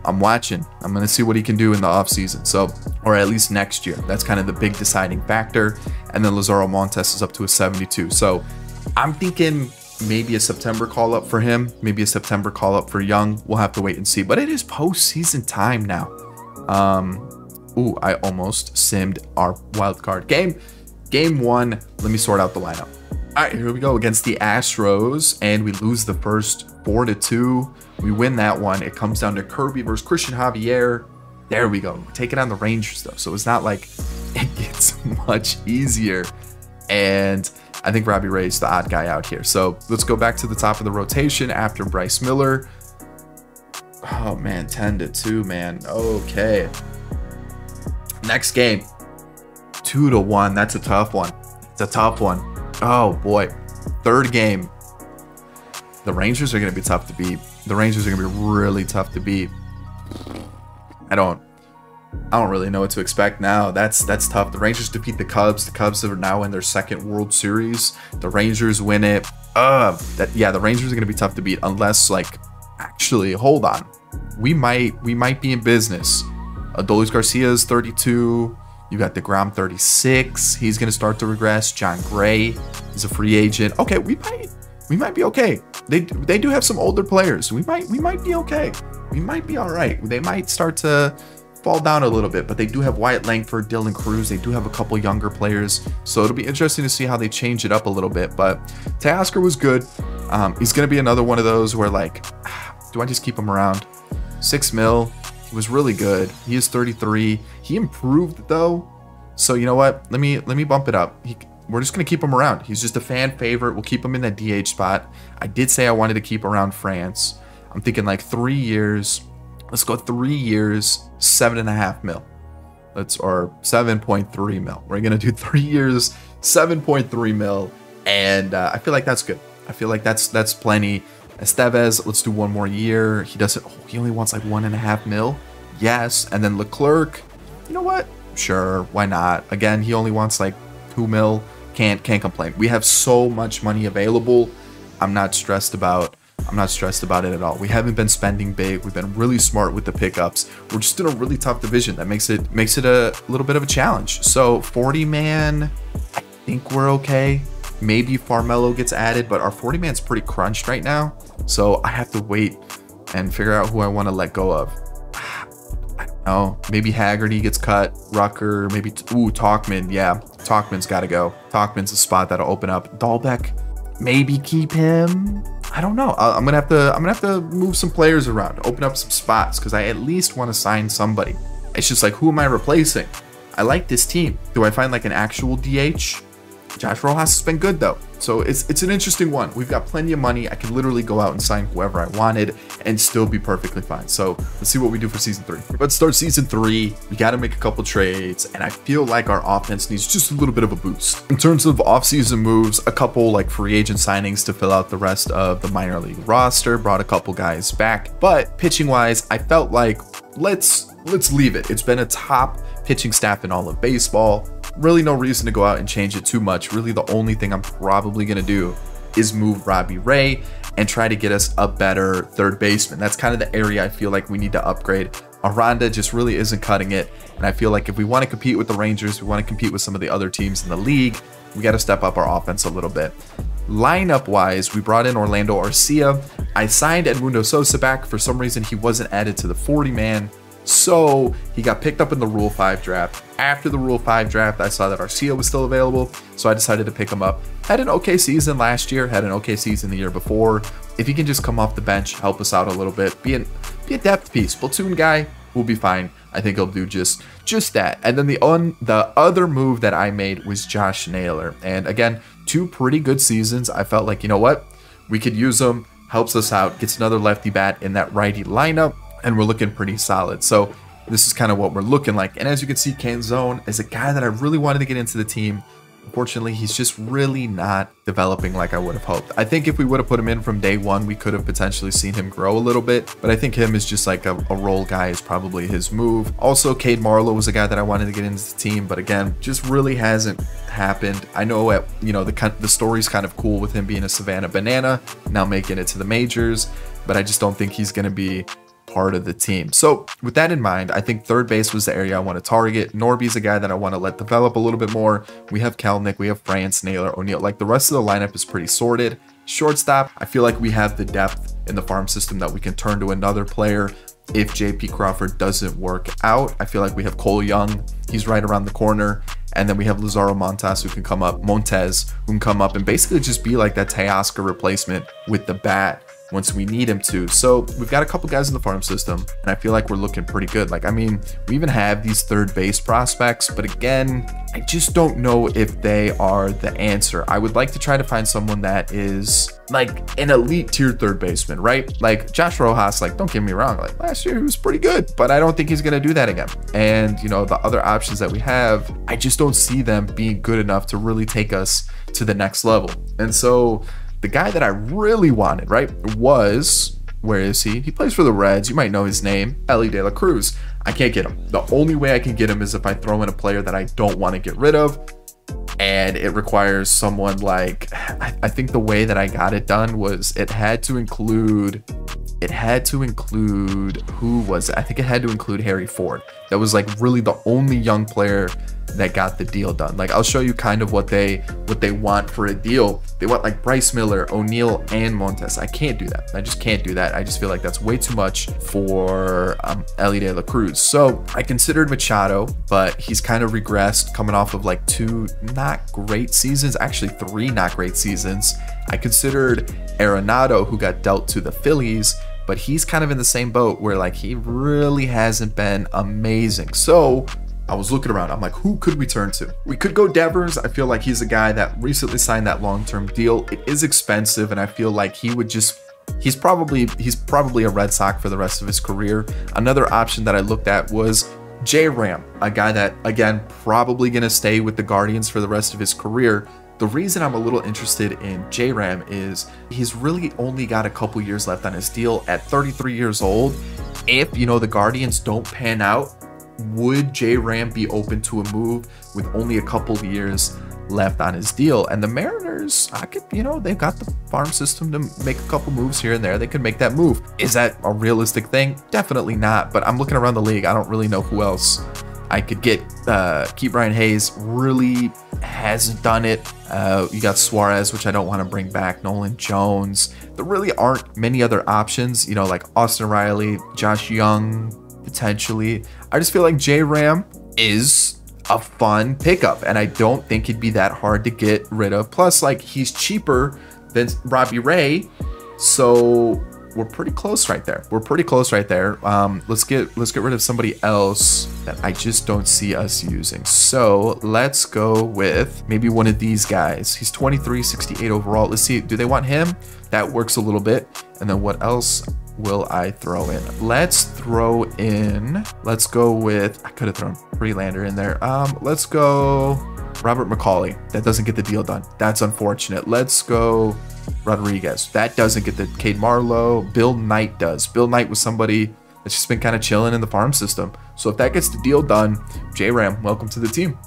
I'm watching. I'm going to see what he can do in the offseason, so, or at least next year. That's kind of the big deciding factor. And then Lazaro Montes is up to a 72. So I'm thinking maybe a September call up for him, maybe a September call up for Young. We'll have to wait and see, but it is postseason time now. Ooh, I almost simmed our wildcard game. Game one, let me sort out the lineup. All right, here we go against the Astros, and we lose the first 4-2. We win that one. It comes down to Kirby versus Christian Javier. There we go. We're taking on the Rangers, though, so it's not like it gets much easier. And I think Robbie Ray's the odd guy out here. So let's go back to the top of the rotation after Bryce Miller. Oh, man, 10-2, man. Okay. Next game. 2-1. That's a tough one. It's a tough one. Oh boy. Third game. The Rangers are going to be tough to beat. The Rangers are going to be really tough to beat. I don't really know what to expect now. That's tough. The Rangers defeat the Cubs. The Cubs are now in their second World Series. The Rangers win it. Yeah, the Rangers are going to be tough to beat unless, like, actually, hold on. We might be in business. Adolis Garcia's 32. You got DeGrom 36. He's going to start to regress. John Gray is a free agent. Okay, we might be okay. They do have some older players. We might be okay. We might be all right. They might start to fall down a little bit, but they do have Wyatt Langford, Dylan Cruz. They do have a couple younger players, so it'll be interesting to see how they change it up a little bit. But Teoscar was good. He's going to be another one of those where, like, do I just keep him around? $6 mil. Was really good. He is 33. He improved, though, so you know what, let me bump it up. We're just gonna keep him around. He's just a fan favorite. We'll keep him in that DH spot. I did say I wanted to keep around France. I'm thinking like 3 years. Let's go 3 years, $7.5 mil. Let's, or 7.3 mil. We're gonna do 3 years, 7.3 mil, and I feel like that's good. I feel like that's plenty. Estevez, let's do one more year. He doesn't, oh, he only wants like $1.5 mil. Yes. And then Leclerc, you know what, sure, why not? Again, he only wants like $2 mil. Can't complain. We have so much money available. I'm not stressed about it at all. We haven't been spending big. We've been really smart with the pickups. We're just in a really tough division that makes it a little bit of a challenge. So 40 man, I think we're okay. Maybe Farmelo gets added, but our 40 man's pretty crunched right now, so I have to wait and figure out who I want to let go of. I don't know. Maybe Haggerty gets cut. Rucker, maybe. Ooh, Talkman. Yeah, Talkman's got to go. Talkman's a spot that'll open up. Dalbec, maybe keep him. I don't know. I'm gonna have to move some players around, open up some spots, because I at least want to sign somebody. It's just like, who am I replacing? I like this team. Do I find like an actual DH? Josh Rojas has been good, though, so it's an interesting one. We've got plenty of money. I could literally go out and sign whoever I wanted and still be perfectly fine. So let's see what we do for season 3. Let's start season 3. We got to make a couple trades, and I feel like our offense needs just a little bit of a boost. In terms of offseason moves, a couple like free agent signings to fill out the rest of the minor league roster, brought a couple guys back. But pitching wise, I felt like let's leave it. It's been a top pitching staff in all of baseball. Really no reason to go out and change it too much. Really the only thing I'm probably going to do is move Robbie Ray and try to get us a better third baseman. That's kind of the area I feel like we need to upgrade. Aranda just really isn't cutting it, and I feel like if we want to compete with the Rangers, we want to compete with some of the other teams in the league, we got to step up our offense a little bit. Lineup-wise, we brought in Orlando Arcia. I signed Edmundo Sosa back. For some reason, he wasn't added to the 40-man. So he got picked up in the Rule 5 draft. After the Rule 5 draft, I saw that Arcia was still available, so I decided to pick him up. Had an okay season last year, had an okay season the year before. If he can just come off the bench, help us out a little bit, be a depth piece, platoon guy, we'll be fine. I think he'll do just that. And then the other move that I made was Josh Naylor. And again, two pretty good seasons. I felt like, you know what? We could use him, helps us out, gets another lefty bat in that righty lineup, and we're looking pretty solid. So this is kind of what we're looking like. And as you can see, Canzone is a guy that I really wanted to get into the team. Unfortunately, he's just really not developing like I would have hoped. I think if we would have put him in from day one, we could have potentially seen him grow a little bit, but I think him is just like a role guy is probably his move. Also, Cade Marlowe was a guy that I wanted to get into the team, but again, just really hasn't happened. I know the story's kind of cool with him being a Savannah Banana, now making it to the majors, but I just don't think he's going to be part of the team. So with that in mind, I think third base was the area I want to target. Norby's a guy that I want to let develop a little bit more. We have Kelnick, we have France, Naylor, O'Neill. Like, the rest of the lineup is pretty sorted. Shortstop, I feel like we have the depth in the farm system that we can turn to another player if JP Crawford doesn't work out. I feel like we have Cole Young, he's right around the corner. And then we have Lazaro Montes, who can come up, Montes, who can come up and basically just be like that Teoscar replacement with the bat once we need him to. So we've got a couple guys in the farm system, and I feel like we're looking pretty good. Like, I mean, we even have these third base prospects, but again, I just don't know if they are the answer. I would like to try to find someone that is like an elite tier third baseman, right? Like Josh Rojas, like, don't get me wrong, like last year he was pretty good, but I don't think he's gonna do that again. And you know, the other options that we have, I just don't see them being good enough to really take us to the next level. And so the guy that I really wanted, right, was, where is he? He plays for the Reds. You might know his name, Elly De La Cruz. I can't get him. The only way I can get him is if I throw in a player that I don't want to get rid of. And it requires someone like, I think the way that I got it done was it had to include, who was it? I think it had to include Harry Ford. That was like really the only young player that got the deal done. Like, I'll show you kind of what they want for a deal. They want like Bryce Miller, O'Neill, and Montes. I can't do that. I just can't do that. I just feel like that's way too much for Elly De La Cruz. So I considered Machado, but he's kind of regressed coming off of like two not great seasons, actually three not great seasons. I considered Arenado, who got dealt to the Phillies, but he's kind of in the same boat where like he really hasn't been amazing. So I was looking around, I'm like, who could we turn to? We could go Devers. I feel like he's a guy that recently signed that long-term deal. It is expensive, and I feel like he would just, he's probably a Red Sox for the rest of his career. Another option that I looked at was J-Ram, a guy that, again, probably gonna stay with the Guardians for the rest of his career. The reason I'm a little interested in J-Ram is he's really only got a couple years left on his deal at 33 years old. If, you know, the Guardians don't pan out, would J-Ram be open to a move with only a couple of years left on his deal? And the Mariners, I could, you know, they've got the farm system to make a couple moves here and there. They could make that move. Is that a realistic thing? Definitely not. But I'm looking around the league. I don't really know who else I could get. Keith Brian Hayes really hasn't done it. You got Suarez, which I don't want to bring back. Nolan Jones. There really aren't many other options, you know, like Austin Riley, Josh Young, potentially. I just feel like J-Ram is a fun pickup, and I don't think he'd be that hard to get rid of. Plus, like, he's cheaper than Robbie Ray, so we're pretty close right there. We're pretty close right there. Let's get rid of somebody else that I just don't see us using. So let's go with maybe one of these guys. He's 23, 68 overall. Let's see, do they want him? That works a little bit. And then what else will I throw in? Let's go with, I could have thrown Freelander in there. Let's go Robert McCauley. That doesn't get the deal done. That's unfortunate. Let's go Rodriguez. That doesn't get the, Cade Marlowe. Bill Knight does. Bill Knight was somebody that's just been kind of chilling in the farm system. So if that gets the deal done, J-Ram, welcome to the team.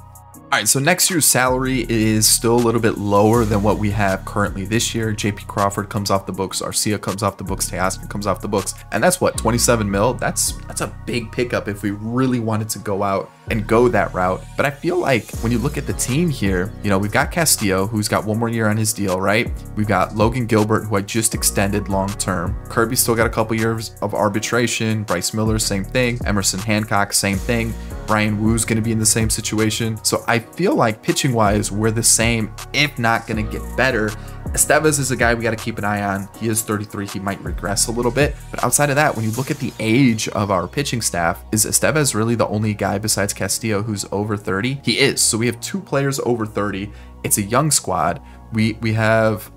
All right, so next year's salary is still a little bit lower than what we have currently this year. JP Crawford comes off the books, Arcia comes off the books, Teoscar comes off the books, and that's what, 27 mil? That's a big pickup if we really wanted to go out and go that route. But I feel like when you look at the team here, you know, we've got Castillo, who's got one more year on his deal, right? We've got Logan Gilbert, who I just extended long term. Kirby's still got a couple years of arbitration. Bryce Miller, same thing. Emerson Hancock, same thing. Bryan Woo's going to be in the same situation. So I feel like pitching wise, we're the same, if not going to get better. Estevez is a guy we got to keep an eye on. He is 33. He might regress a little bit. But outside of that, when you look at the age of our pitching staff, is Estevez really the only guy besides Castillo who's over 30? He is. So we have two players over 30. It's a young squad. We have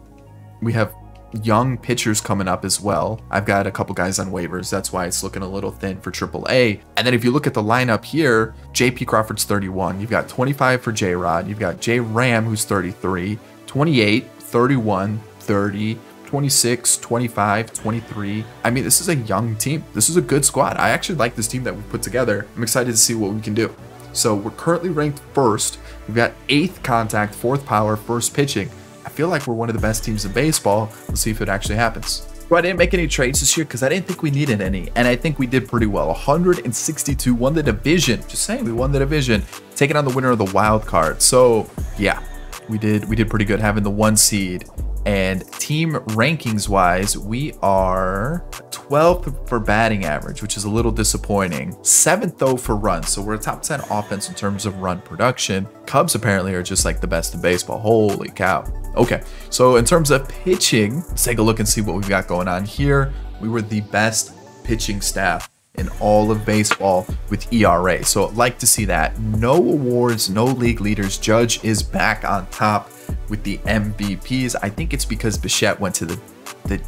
young pitchers coming up as well. I've got a couple guys on waivers. That's why it's looking a little thin for AAA. And then if you look at the lineup here, JP Crawford's 31. You've got 25 for J-Rod. You've got J-Ram, who's 33, 28, 31, 30, 26, 25, 23. I mean, this is a young team. This is a good squad. I actually like this team that we put together. I'm excited to see what we can do. So we're currently ranked first. We've got 8th contact, 4th power, 1st pitching. I feel like we're one of the best teams in baseball. We'll see if it actually happens. Well, I didn't make any trades this year because I didn't think we needed any, and I think we did pretty well. 162, won the division. Just saying, we won the division. Taking on the winner of the wild card. So yeah, we did pretty good having the 1 seed. And team rankings wise, we are 12th for batting average, which is a little disappointing. 7th though for runs. So we're a top 10 offense in terms of run production. Cubs apparently are just like the best in baseball. Holy cow. Okay, so in terms of pitching, let's take a look and see what we've got going on here. We were the best pitching staff in all of baseball with ERA. So I'd like to see that. No awards, no league leaders. Judge is back on top with the MVPs. I think it's because Bichette went to the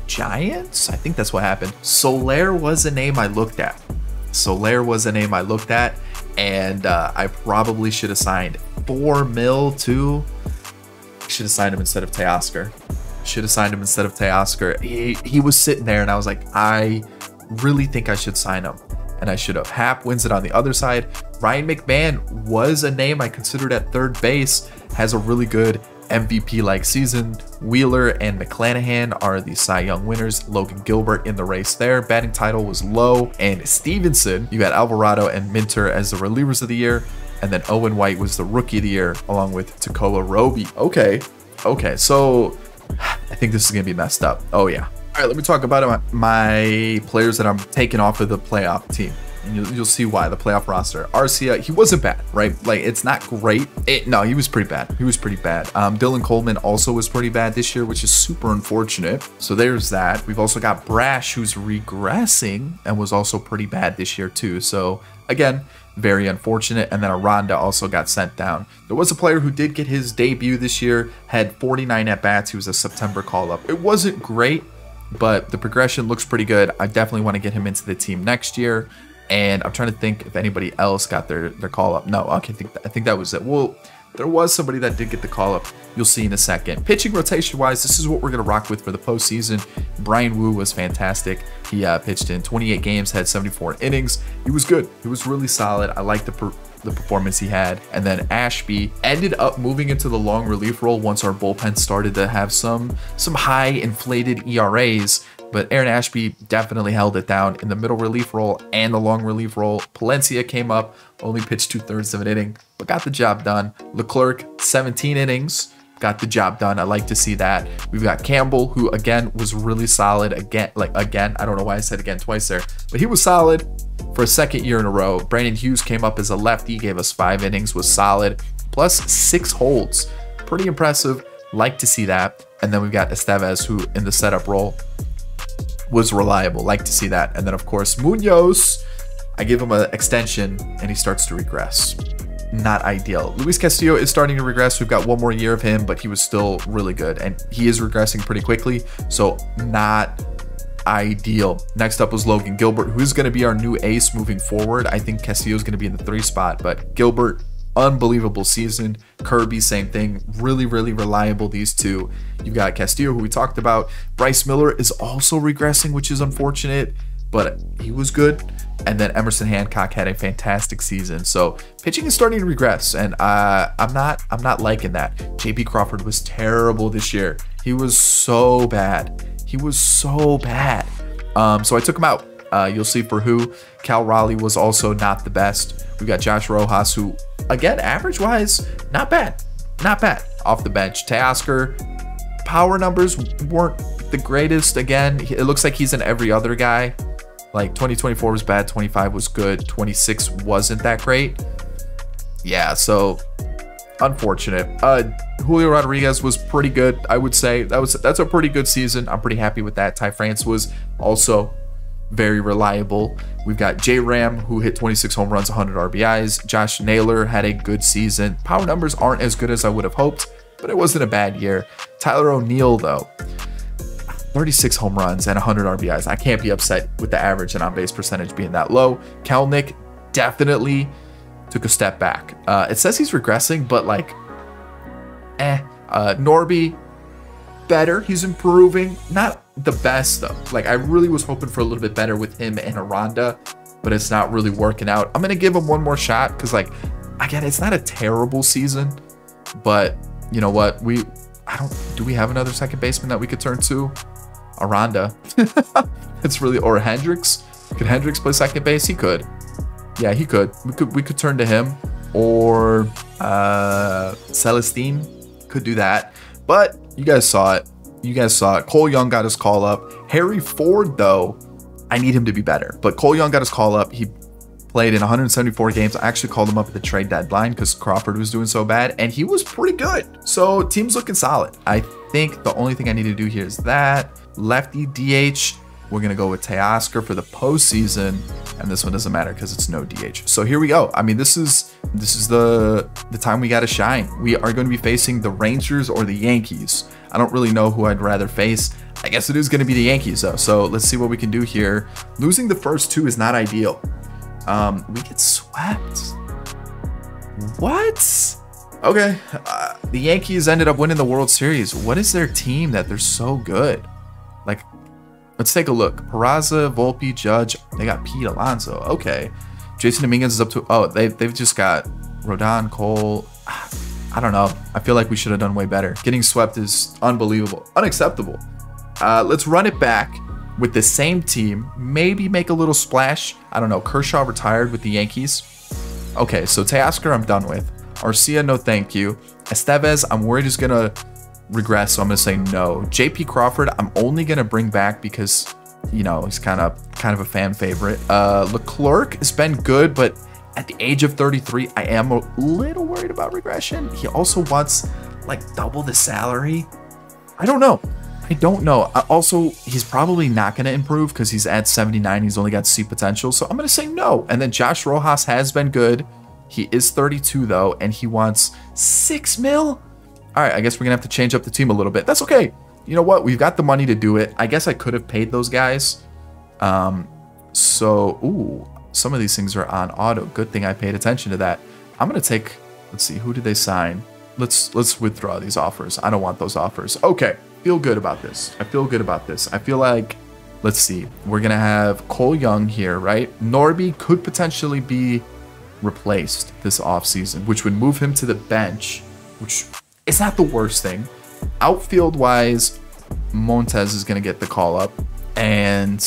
Giants. I think that's what happened. Soler was a name I looked at. And I probably should have signed $4 million to... should have signed him instead of Teoscar. He was sitting there and I was like, I really think I should sign him. And I should have. Hap wins it on the other side. Ryan McMahon was a name I considered at third base. Has a really good MVP-like season. Wheeler and McClanahan are the Cy Young winners. Logan Gilbert in the race there. Batting title was Lowe and Stevenson. You got Alvarado and Minter as the relievers of the year. And then Owen White was the rookie of the year along with Takoa Roby. Okay. So I think this is going to be messed up. Oh yeah. All right, let me talk about my players that I'm taking off of the playoff team. And you'll see why. The playoff roster. Arcia, he wasn't bad, right? Like, it's not great. No, he was pretty bad. Dylan Coleman also was pretty bad this year, which is super unfortunate. So there's that. We've also got Brash, who's regressing and was also pretty bad this year too. So again, very unfortunate. And then Aranda also got sent down. There was a player who did get his debut this year, had 49 at-bats. He was a September call-up. It wasn't great, but the progression looks pretty good. I definitely want to get him into the team next year. And I'm trying to think if anybody else got their call up. No, I can't think. I think that was it. Well, there was somebody that did get the call up. You'll see in a second. Pitching rotation wise, this is what we're going to rock with for the postseason. Bryan Woo was fantastic. He pitched in 28 games, had 74 innings. He was good. He was really solid. I like the performance he had. And then Ashby ended up moving into the long relief role once our bullpen started to have some high inflated ERAs. But Aaron Ashby definitely held it down in the middle relief role and the long relief role. Palencia came up, only pitched 2/3 of an inning, but got the job done. Leclerc, 17 innings, got the job done. I like to see that. We've got Campbell, who again was really solid. Again, I don't know why I said again twice there, but he was solid for a second year in a row. Brandon Hughes came up as a lefty, gave us 5 innings, was solid, plus 6 holds. Pretty impressive. Like to see that. And then we've got Estevez, who in the setup role was reliable. Like to see that. And then of course Munoz, I give him an extension and he starts to regress. Not ideal. Luis Castillo is starting to regress. We've got one more year of him, but he was still really good and he is regressing pretty quickly. So not ideal. Next up was Logan Gilbert, who is going to be our new ace moving forward. I think Castillo is going to be in the 3 spot, but Gilbert, unbelievable season. Kirby, same thing. Really, really reliable, these two. You've got Castillo, who we talked about. Bryce Miller is also regressing, which is unfortunate, but he was good. And then Emerson Hancock had a fantastic season. So pitching is starting to regress, and I'm not liking that. JP Crawford was terrible this year. He was so bad. So I took him out. You'll see for who. Cal Raleigh was also not the best. We got Josh Rojas, who, again, average-wise, not bad. Not bad off the bench. Teoscar, power numbers weren't the greatest. Again, it looks like he's in every other guy. Like, 2024 was bad, 25 was good, 26 wasn't that great. Yeah, so unfortunate. Julio Rodriguez was pretty good, I would say. That's a pretty good season. I'm pretty happy with that. Ty France was also very reliable. We've got J-Ram, who hit 26 home runs, 100 RBIs. Josh Naylor had a good season. Power numbers aren't as good as I would have hoped, but it wasn't a bad year. Tyler O'Neill, though, 36 home runs and 100 RBIs. I can't be upset with the average and on-base percentage being that low. Kelnick definitely took a step back. It says he's regressing, but like, Norby, better. He's improving. Not the best, though. Like, I really was hoping for a little bit better with him and Aranda, but it's not really working out. I'm going to give him one more shot because, like, again, it's not a terrible season, but you know what? Do we have another second baseman that we could turn to? Aranda. It's really, or Hendricks. Could Hendricks play second base? He could. Yeah, he could. We could turn to him, or Celestine could do that. But you guys saw it. You guys saw it. Cole Young got his call up. Harry Ford, though, I need him to be better. But Cole Young got his call up. He played in 174 games. I actually called him up at the trade deadline because Crawford was doing so bad, and he was pretty good. So team's looking solid. I think the only thing I need to do here is that lefty DH. We're going to go with Teoscar for the postseason, and this one doesn't matter because it's no DH. So here we go. I mean, this is the time we got to shine. We are going to be facing the Rangers or the Yankees. I don't really know who I'd rather face. I guess it is going to be the Yankees, though. So let's see what we can do here. Losing the first two is not ideal. We get swept. What? Okay. The Yankees ended up winning the World Series. What is their team that they're so good? Like, let's take a look. Peraza, Volpe, Judge. They got Pete Alonso. Okay. Jason Dominguez is up to... Oh, they've just got Rodon, Cole. I don't know. I feel like we should have done way better. Getting swept is unbelievable. Unacceptable. Let's run it back with the same team. Maybe make a little splash. I don't know. Kershaw retired with the Yankees. Okay, so Teoscar I'm done with. Arcia, no thank you. Estevez, I'm worried he's going to regress, so I'm gonna say no. JP Crawford, I'm only gonna bring back because, you know, he's kind of a fan favorite. Leclerc has been good, but at the age of 33, I am a little worried about regression. He also wants like double the salary. I don't know. Also, he's probably not gonna improve because he's at 79. He's only got C potential, so I'm gonna say no. And then Josh Rojas has been good. He is 32 though, and he wants $6 mil. All right, I guess we're going to have to change up the team a little bit. That's okay. You know what? We've got the money to do it. I guess I could have paid those guys. Ooh, some of these things are on auto. Good thing I paid attention to that. I'm going to take, let's see, who did they sign? Let's withdraw these offers. I don't want those offers. Okay, feel good about this. I feel good about this. I feel like, let's see, we're going to have Cole Young here, right? Norby could potentially be replaced this offseason, which would move him to the bench, which... It's not the worst thing. Outfield wise, Montez is going to get the call up. And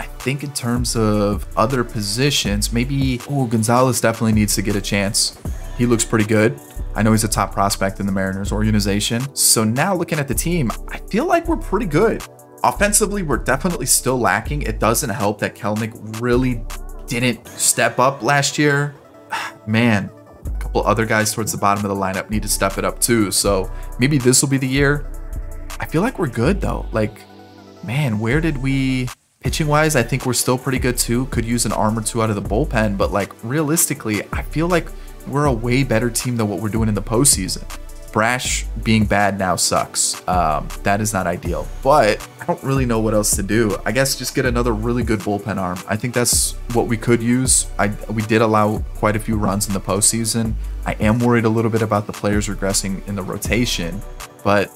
I think in terms of other positions, maybe, oh, Gonzalez definitely needs to get a chance. He looks pretty good. I know he's a top prospect in the Mariners organization. So now looking at the team, I feel like we're pretty good. Offensively, we're definitely still lacking. It doesn't help that Kelnick really didn't step up last year. Man. Other guys towards the bottom of the lineup need to step it up too, so maybe this will be the year. I feel like we're good though. Like, man, where did we pitching wise, I think we're still pretty good too. Could use an arm or two out of the bullpen, but like realistically, I feel like we're a way better team than what we're doing in the postseason. Brash being bad now sucks. That is not ideal, but I don't really know what else to do. I guess just get another really good bullpen arm. I think that's what we could use. We did allow quite a few runs in the postseason. I am worried a little bit about the players regressing in the rotation, but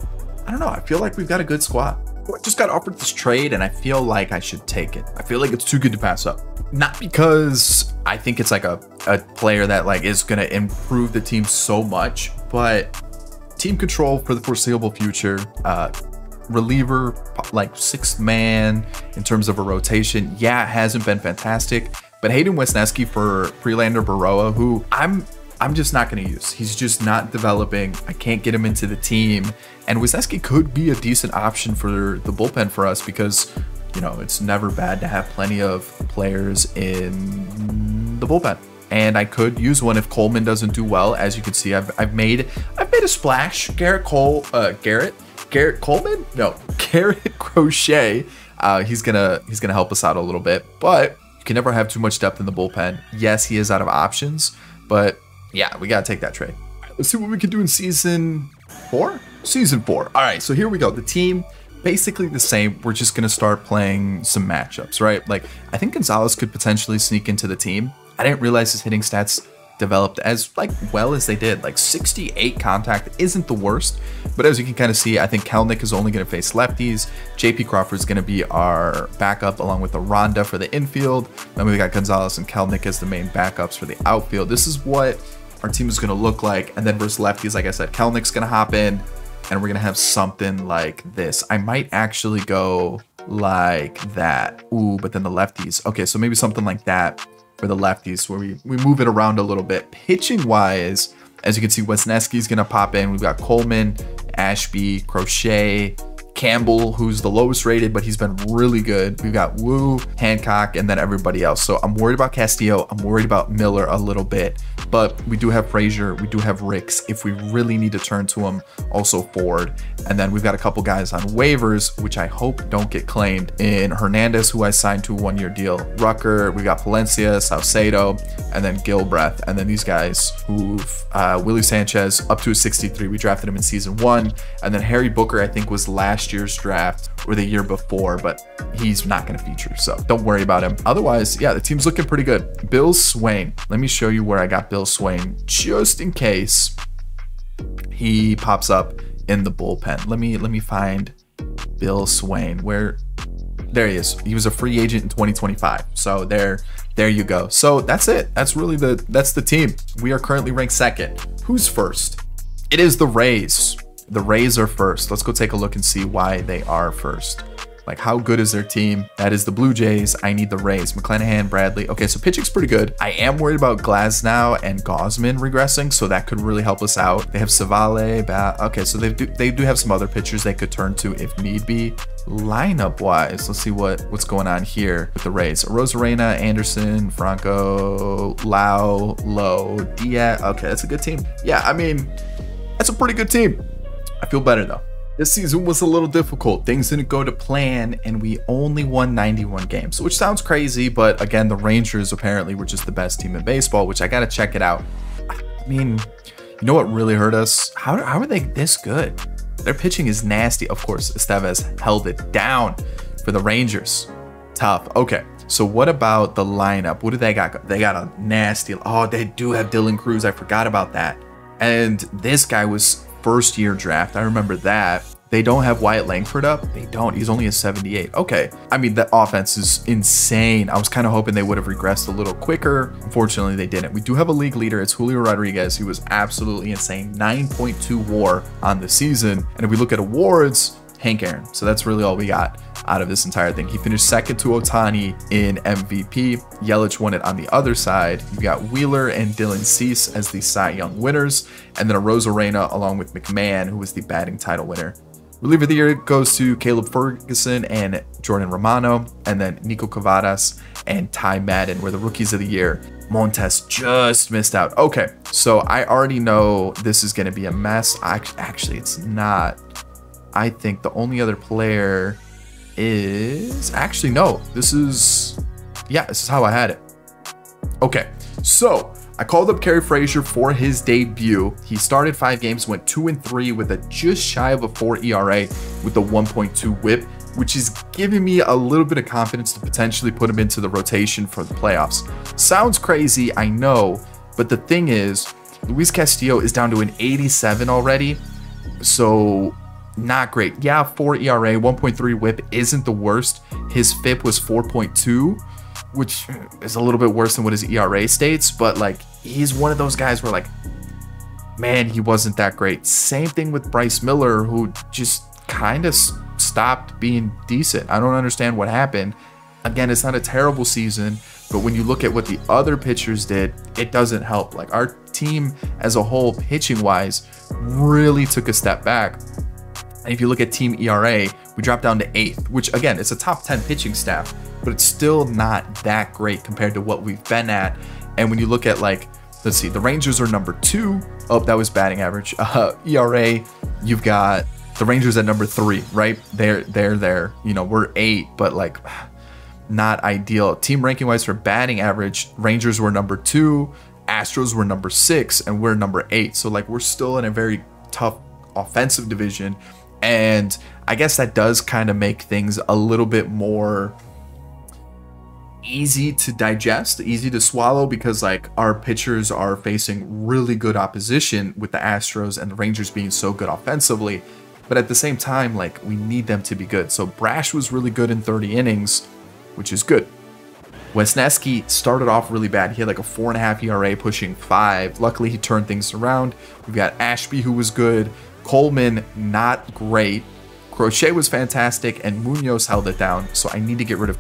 I don't know. I feel like we've got a good squad. I just got offered this trade and I feel like I should take it. I feel like it's too good to pass up. Not because I think it's like a player that like is going to improve the team so much, but team control for the foreseeable future. reliever, like sixth man in terms of a rotation. Yeah, it hasn't been fantastic, but Hayden Wesneski for Prelander Baroa, who I'm just not going to use. He's just not developing. I can't get him into the team. And Wesneski could be a decent option for the bullpen for us because, you know, it's never bad to have plenty of players in the bullpen. And I could use one if Coleman doesn't do well. As you can see, I've made a splash. Garrett Crochet. He's gonna help us out a little bit, but you can never have too much depth in the bullpen. Yes, he is out of options, but yeah, we gotta take that trade. All right, let's see what we can do in season four. All right, so here we go. The team. Basically the same. We're just going to start playing some matchups, right? Like, I think Gonzalez could potentially sneak into the team. I didn't realize his hitting stats developed as like well as they did. Like 68 contact isn't the worst, but as you can kind of see, I think Kelnick is only going to face lefties. JP Crawford is going to be our backup along with Aranda for the infield. Then we got Gonzalez and Kelnick as the main backups for the outfield. This is what our team is going to look like. And then versus lefties, like I said, Kelnick's going to hop in. And we're gonna have something like this. I might actually go like that. Ooh, but then the lefties. Okay, so maybe something like that for the lefties where we move it around a little bit. Pitching wise, as you can see, Wesneski's gonna pop in. We've got Coleman, Ashby, Crochet, Campbell, who's the lowest rated, but he's been really good. We've got Woo, Hancock, and then everybody else. So I'm worried about Castillo. I'm worried about Miller a little bit, but we do have Frazier. We do have Ricks if we really need to turn to him, also Ford. And then we've got a couple guys on waivers, which I hope don't get claimed in Hernandez, who I signed to a one-year deal, Rucker. We've got Palencia, Saucedo, and then Gilbreath. And then these guys who've Willie Sanchez up to a 63. We drafted him in season one. And then Harry Booker, I think was last year's draft or the year before, but he's not going to feature, so don't worry about him. Otherwise, yeah, the team's looking pretty good. Bill Swain, let me show you where I got Bill Swain just in case he pops up in the bullpen. Let me find Bill Swain. Where? There he is. He was a free agent in 2025, so there you go. So that's it. That's really that's the team. We are currently ranked second. Who's first? It is the Rays. The Rays are first. Let's go take a look and see why they are first. Like, how good is their team? That is the Blue Jays. I need the Rays. McClanahan, Bradley. Okay, so pitching's pretty good. I am worried about Glasnow and Gausman regressing, so that could really help us out. They have Savale. Okay, so they do have some other pitchers they could turn to if need be. Lineup-wise, let's see what's going on here with the Rays. Rosarena, Anderson, Franco, Lau, Lowe, Diaz. Okay, that's a good team. Yeah, I mean, that's a pretty good team. I feel better though. This season was a little difficult. Things didn't go to plan and we only won 91 games, which sounds crazy, but again, the Rangers apparently were just the best team in baseball, which I gotta check it out. I mean, you know what really hurt us? How are they this good? Their pitching is nasty. Of course, Estevez held it down for the Rangers. Tough. Okay, so what about the lineup? What do they got? They got a nasty, oh, they do have Dylan Cruz. I forgot about that. And this guy was first year draft. I remember that. They don't have Wyatt Langford up. They don't. He's only a 78. Okay. I mean, that offense is insane. I was kind of hoping they would have regressed a little quicker. Unfortunately, they didn't. We do have a league leader. It's Julio Rodriguez. He was absolutely insane. 9.2 WAR on the season. And if we look at awards, Hank Aaron. So that's really all we got out of this entire thing. He finished second to Otani in MVP. Yelich won it on the other side. You got Wheeler and Dylan Cease as the Cy Young winners, and then a Rosarena along with McMahon, who was the batting title winner. Reliever of the year goes to Caleb Ferguson and Jordan Romano, and then Nico Cavadas and Ty Madden were the rookies of the year. Montes just missed out. Okay, so I already know this is going to be a mess. Actually, it's not. I think the only other player is actually no, this is how I had it. Okay, so I called up Carey Frazier for his debut. He started 5 games, went 2-3 with a just shy of a 4 ERA with a 1.2 whip, which is giving me a little bit of confidence to potentially put him into the rotation for the playoffs. Sounds crazy, I know, but the thing is, Luis Castillo is down to an 87 already, so not great. Yeah, 4 ERA, 1.3 whip isn't the worst. His FIP was 4.2, which is a little bit worse than what his ERA states, but like, he's one of those guys where like, man, he wasn't that great. Same thing with Bryce Miller, who just kind of stopped being decent. I don't understand what happened. Again, it's not a terrible season, but when you look at what the other pitchers did, it doesn't help. Like, our team as a whole, pitching wise, really took a step back. And if you look at team ERA, we dropped down to 8th, which again, it's a top 10 pitching staff, but it's still not that great compared to what we've been at. And when you look at, like, let's see, the Rangers are number 2. Oh, that was batting average. ERA, you've got the Rangers at number 3, right? They're there. You know, we're 8, but like, not ideal. Team ranking wise for batting average, Rangers were number 2, Astros were number 6, and we're number 8. So like, we're still in a very tough offensive division. And I guess that does kind of make things a little bit more easy to digest, easy to swallow, because like, our pitchers are facing really good opposition with the Astros and the Rangers being so good offensively. But at the same time, like, we need them to be good. So Brash was really good in 30 innings, which is good. Wesneski started off really bad. He had like a 4.5 ERA pushing 5. Luckily, he turned things around. We've got Ashby, who was good. Coleman, not great. Crochet was fantastic, and Munoz held it down. So I need to get rid of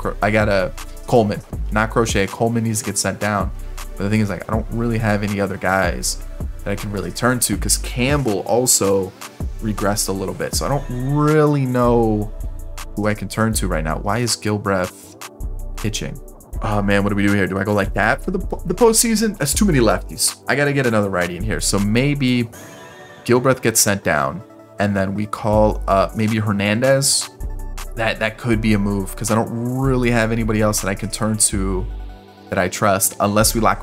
Coleman, not Crochet. Coleman needs to get sent down. But the thing is, like, I don't really have any other guys that I can really turn to, because Campbell also regressed a little bit. So I don't really know who I can turn to right now. Why is Gilbreath pitching? Oh man, what do we do here? Do I go like that for the postseason? That's too many lefties. I gotta get another righty in here. So maybe Gilbreath gets sent down, and then we call maybe Hernandez. That could be a move, because I don't really have anybody else that I can turn to that I trust, unless we like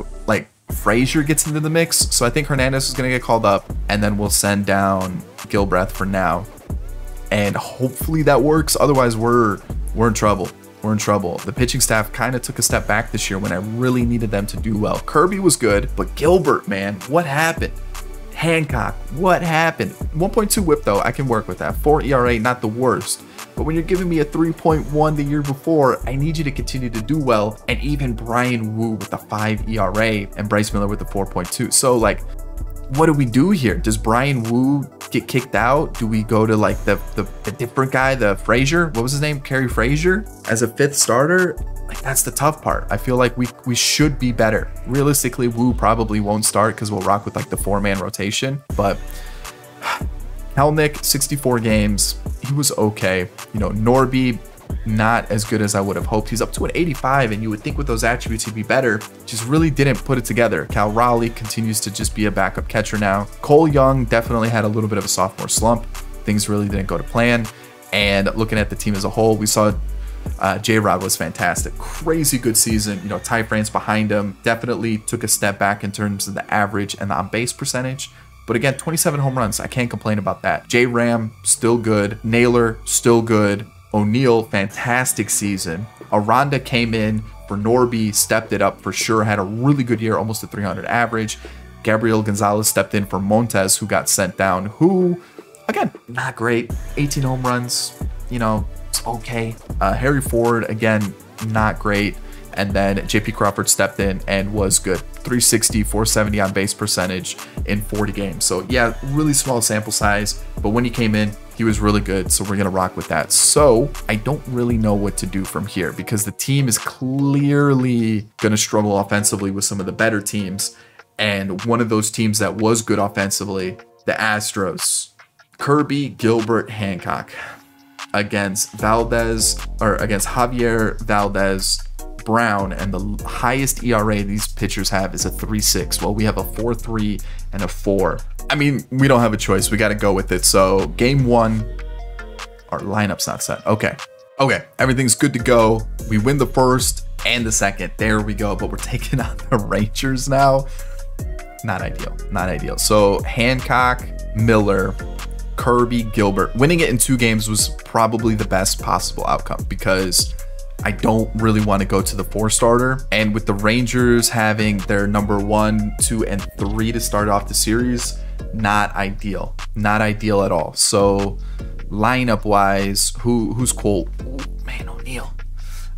Frazier gets into the mix. So I think Hernandez is gonna get called up, and then we'll send down Gilbreath for now. And hopefully that works. Otherwise, we're in trouble. We're in trouble. The pitching staff kind of took a step back this year when I really needed them to do well. Kirby was good, but Gilbert, man, what happened? Hancock, what happened? 1.2 whip though, I can work with that. 4 ERA, not the worst. But when you're giving me a 3.1 the year before, I need you to continue to do well. And even Bryan Woo with a 5 ERA and Bryce Miller with a 4.2. So like, what do we do here? Does Bryan Woo get kicked out? Do we go to like the different guy, the Frazier? What was his name? Kerry Frazier as a 5th starter? Like, that's the tough part. I feel like we should be better. Realistically, Woo probably won't start because we'll rock with like the 4-man rotation. But Kelnick, 64 games. He was okay. You know, Norby, not as good as I would have hoped. He's up to an 85, and you would think with those attributes he'd be better. Just really didn't put it together. Cal Raleigh continues to just be a backup catcher now. Cole Young definitely had a little bit of a sophomore slump. Things really didn't go to plan. And looking at the team as a whole, we saw J-Rod was fantastic. Crazy good season. You know, Ty France behind him definitely took a step back in terms of the average and the on-base percentage. But again, 27 home runs. I can't complain about that. J-Ram, still good. Naylor, still good. O'Neill, fantastic season. Aranda came in for Norby, stepped it up for sure. Had a really good year, almost a 300 average. Gabriel Gonzalez stepped in for Montes, who got sent down. Who, again, not great. 18 home runs, you know, it's okay. Harry Ford, again, not great. And then JP Crawford stepped in and was good. 360, 470 on base percentage in 40 games. So yeah, really small sample size, but when he came in, he was really good. So we're gonna rock with that. So I don't really know what to do from here, because the team is clearly gonna struggle offensively with some of the better teams. And one of those teams that was good offensively, the Astros, Kirby, Gilbert, Hancock, against Valdez, or against Javier Valdez, Brown, and the highest ERA these pitchers have is a 3.6. Well, we have a 4.3 and a 4. I mean, we don't have a choice. We got to go with it. So game one, our lineup's not set. Okay, everything's good to go. We win the first and the second. There we go. But we're taking on the Rangers now. Not ideal, not ideal. So Hancock, Miller, Kirby, Gilbert. Winning it in 2 games was probably the best possible outcome, because I don't really want to go to the 4 starter. And with the Rangers having their number 1, 2, and 3 to start off the series, not ideal. Not ideal at all. So lineup wise, who's cool? Ooh, man, O'Neill.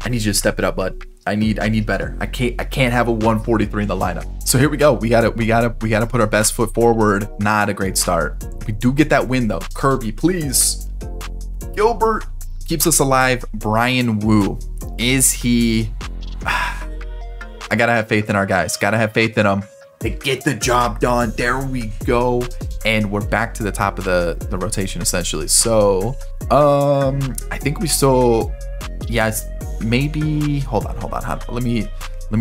I need you to step it up, bud. I need better. I can't have a 143 in the lineup. So here we go. We gotta put our best foot forward. Not a great start. We do get that win though. Kirby, please. Gilbert, keeps us alive, Bryan Woo. Is he? I gotta have faith in our guys. Gotta have faith in them to get the job done. There we go. And we're back to the top of the rotation essentially. So I think we still, yes, maybe, hold on. Let me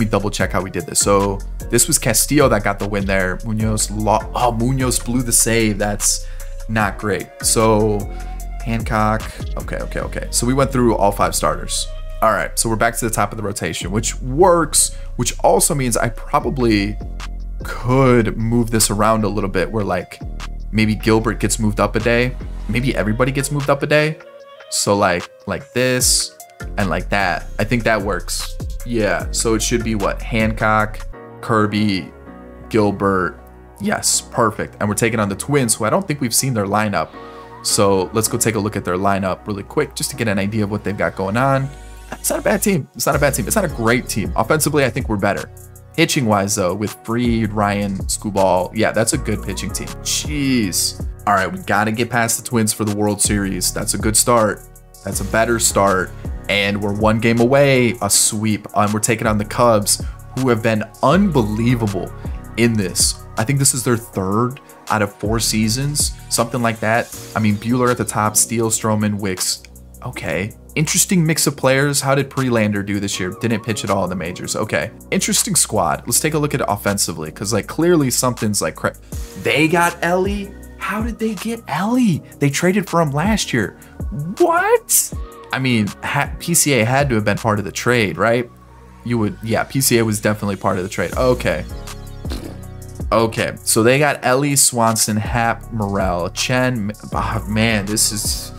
double check how we did this. So this was Castillo that got the win there. Munoz blew the save. That's not great. So Hancock, okay. So we went through all 5 starters. All right, so we're back to the top of the rotation, which works, which also means I probably could move this around a little bit where like maybe Gilbert gets moved up a day. Maybe everybody gets moved up a day. So like this and like that. I think that works. Yeah, so it should be what? Hancock, Kirby, Gilbert. Yes, perfect. And we're taking on the Twins, who I don't think we've seen their lineup. So let's go take a look at their lineup really quick just to get an idea of what they've got going on. It's not a bad team. It's not a bad team. It's not a great team. Offensively, I think we're better. Pitching wise though, with Freed, Ryan, Scooball, yeah, that's a good pitching team. Jeez. All right, we gotta get past the Twins for the World Series. That's a good start. That's a better start. And we're 1 game away, a sweep. And we're taking on the Cubs, who have been unbelievable in this. I think this is their 3rd out of 4 seasons, something like that. I mean, Buehler at the top, Steele, Stroman, Wicks. Okay, interesting mix of players. How did Prelander do this year? Didn't pitch at all in the majors. Okay, interesting squad. Let's take a look at it offensively, because like clearly something's like crap. They got Ellie. How did they get Ellie? They traded for him last year. What? I mean, PCA had to have been part of the trade, right? You would, yeah, PCA was definitely part of the trade. Okay. Okay, so they got Ellie, Swanson, Happ, Morel, Chen. Oh, man, this is,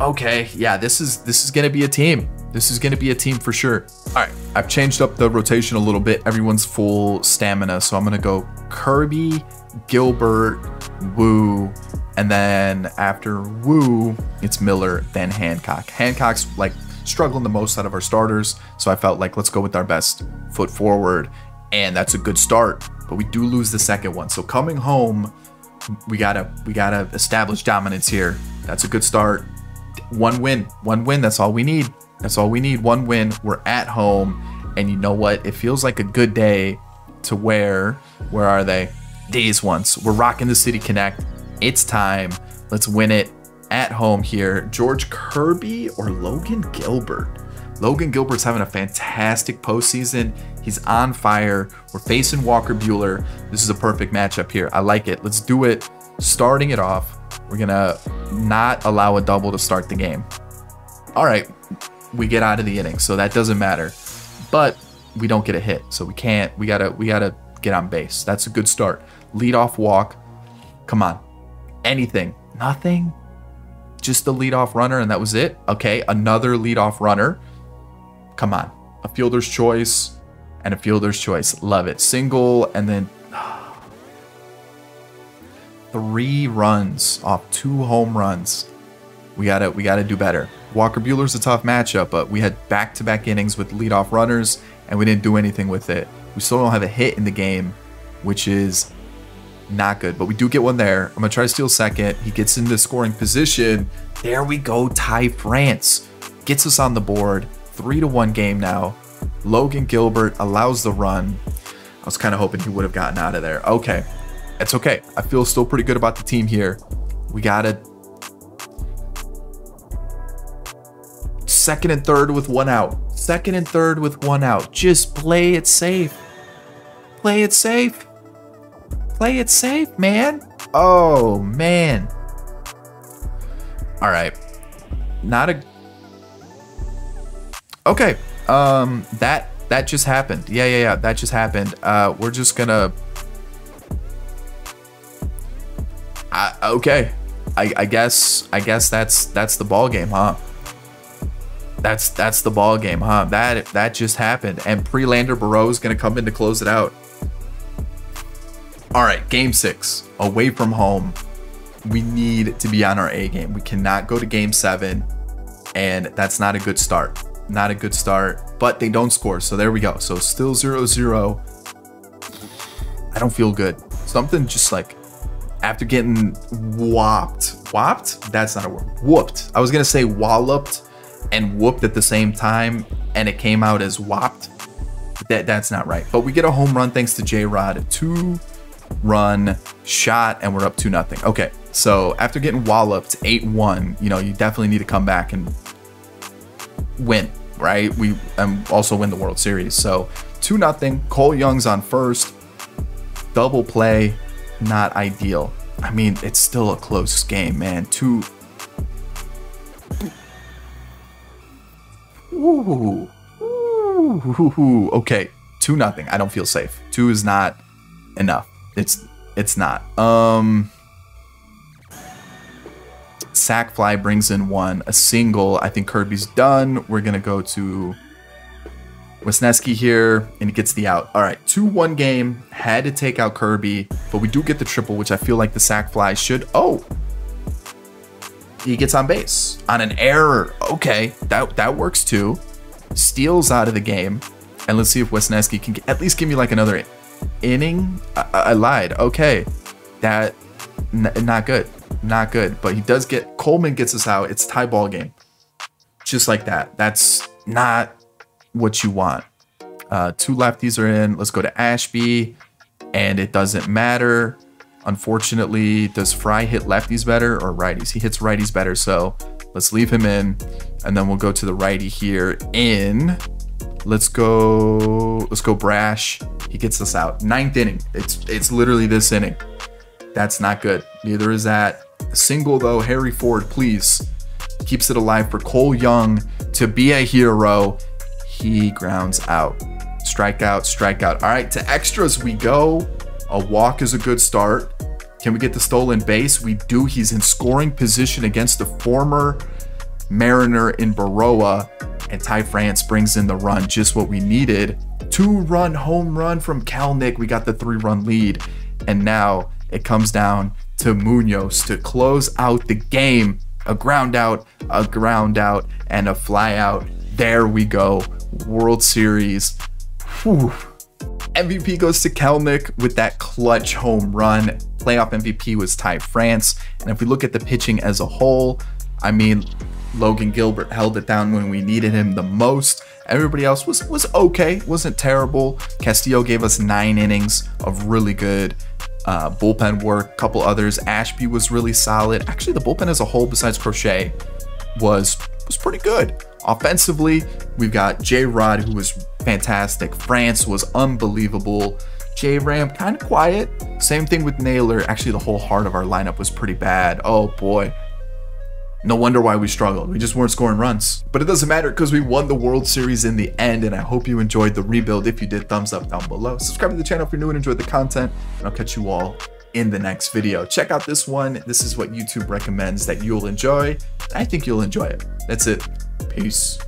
okay, yeah, this is gonna be a team. This is gonna be a team for sure. All right, I've changed up the rotation a little bit. Everyone's full stamina, so I'm gonna go Kirby, Gilbert, Woo, and then after Woo, it's Miller, then Hancock. Hancock's like struggling the most out of our starters, so I felt like let's go with our best foot forward, and that's a good start. But we do lose the second one, so coming home, we gotta establish dominance here. That's a good start. 1 win. That's all we need. That's all we need. 1 win. We're at home, and you know what? It feels like a good day to wear. Where are they? These ones. We're rocking the City Connect. It's time. Let's win it at home here. George Kirby or Logan Gilbert. Logan Gilbert's having a fantastic postseason. He's on fire. We're facing Walker Buehler. This is a perfect matchup here. I like it. Let's do it. Starting it off. We're gonna not allow a double to start the game. All right, we get out of the inning, so that doesn't matter. But we don't get a hit, so we can't. We gotta get on base. That's a good start. Lead off walk. Come on, anything, nothing, just the lead off runner, and that was it. Okay, another lead off runner. Come on, a fielder's choice and a fielder's choice. Love it. Single and then. 3 runs off 2 home runs. We gotta do better. Walker Buehler's a tough matchup, but we had back-to-back innings with leadoff runners, and we didn't do anything with it. We still don't have a hit in the game, which is not good, but we do get one there. I'm gonna try to steal second. He gets into scoring position. There we go, Ty France. Gets us on the board. 3-1 game now. Logan Gilbert allows the run. I was kind of hoping he would have gotten out of there. Okay. It's okay. I feel still pretty good about the team here. We got a 2nd and 3rd with 1 out. 2nd and 3rd with 1 out. Just play it safe. Play it safe. Play it safe, man. Oh, man. All right. Not a... Okay. That just happened. Yeah. That just happened. We're just gonna... Okay, I guess that's the ball game, huh? That's the ball game, huh? That just happened, and Prelander Barreau is gonna come in to close it out. All right, Game 6 away from home. We need to be on our A game. We cannot go to Game 7, and that's not a good start. Not a good start. But they don't score, so there we go. So still 0-0. I don't feel good. Something just like. After getting whopped, that's not a word, whooped. I was gonna say walloped and whooped at the same time, and it came out as whopped. That's not right. But we get a home run thanks to J-Rod, 2-run shot, and we're up 2-0. Okay, so after getting walloped 8-1, you know, you definitely need to come back and win, right? We also win the World Series. So 2-0, Cole Young's on first, double play, not ideal. I mean, it's still a close game, man. Okay, 2-0. I don't feel safe. 2 is not enough. It's not. Sack fly brings in 1, a single. I think Kirby's done. We're gonna go to Wisniewski here, and he gets the out. All right, 2-1 game. Had to take out Kirby, but we do get the triple, which I feel like the sack fly should. Oh, he gets on base on an error. Okay, that works too. Steals out of the game, and let's see if Wisniewski can at least give me like another inning. I lied. Okay, that not good, not good. But he does get Coleman gets us out. It's tie ball game, just like that. That's not what you want. 2 lefties are in. Let's go to Ashby, and it doesn't matter. Unfortunately, does Fry hit lefties better or righties? He hits righties better, so let's leave him in, and then we'll go to the righty here in. Let's go Brash. He gets us out. 9th inning. It's literally this inning. That's not good. Neither is that. A single though. Harry Ford, please. Keeps it alive for Cole Young to be a hero. He grounds out. Strikeout, strikeout. All right, to extras we go. A walk is a good start. Can we get the stolen base? We do. He's in scoring position against the former Mariner in Baroa, and Ty France brings in the run, just what we needed. 2-run home run from Kalnick. We got the 3-run lead, and now it comes down to Munoz to close out the game. A ground out, and a fly out. There we go. World Series. Whew. MVP goes to Kelnick with that clutch home run. Playoff MVP was Ty France. And if we look at the pitching as a whole, I mean, Logan Gilbert held it down when we needed him the most. Everybody else was okay, wasn't terrible. Castillo gave us 9 innings of really good bullpen work. Couple others. Ashby was really solid. Actually, the bullpen as a whole, besides Crochet, was pretty good. Offensively, we've got J-Rod, who was fantastic. France was unbelievable. J-Ram kind of quiet. Same thing with Naylor. Actually, the whole heart of our lineup was pretty bad. Oh boy. No wonder why we struggled. We just weren't scoring runs. But it doesn't matter because we won the World Series in the end, and I hope you enjoyed the rebuild. If you did, thumbs up down below. Subscribe to the channel if you're new and enjoyed the content, and I'll catch you all in the next video. Check out this one. This is what YouTube recommends that you'll enjoy. I think you'll enjoy it. That's it. Peace.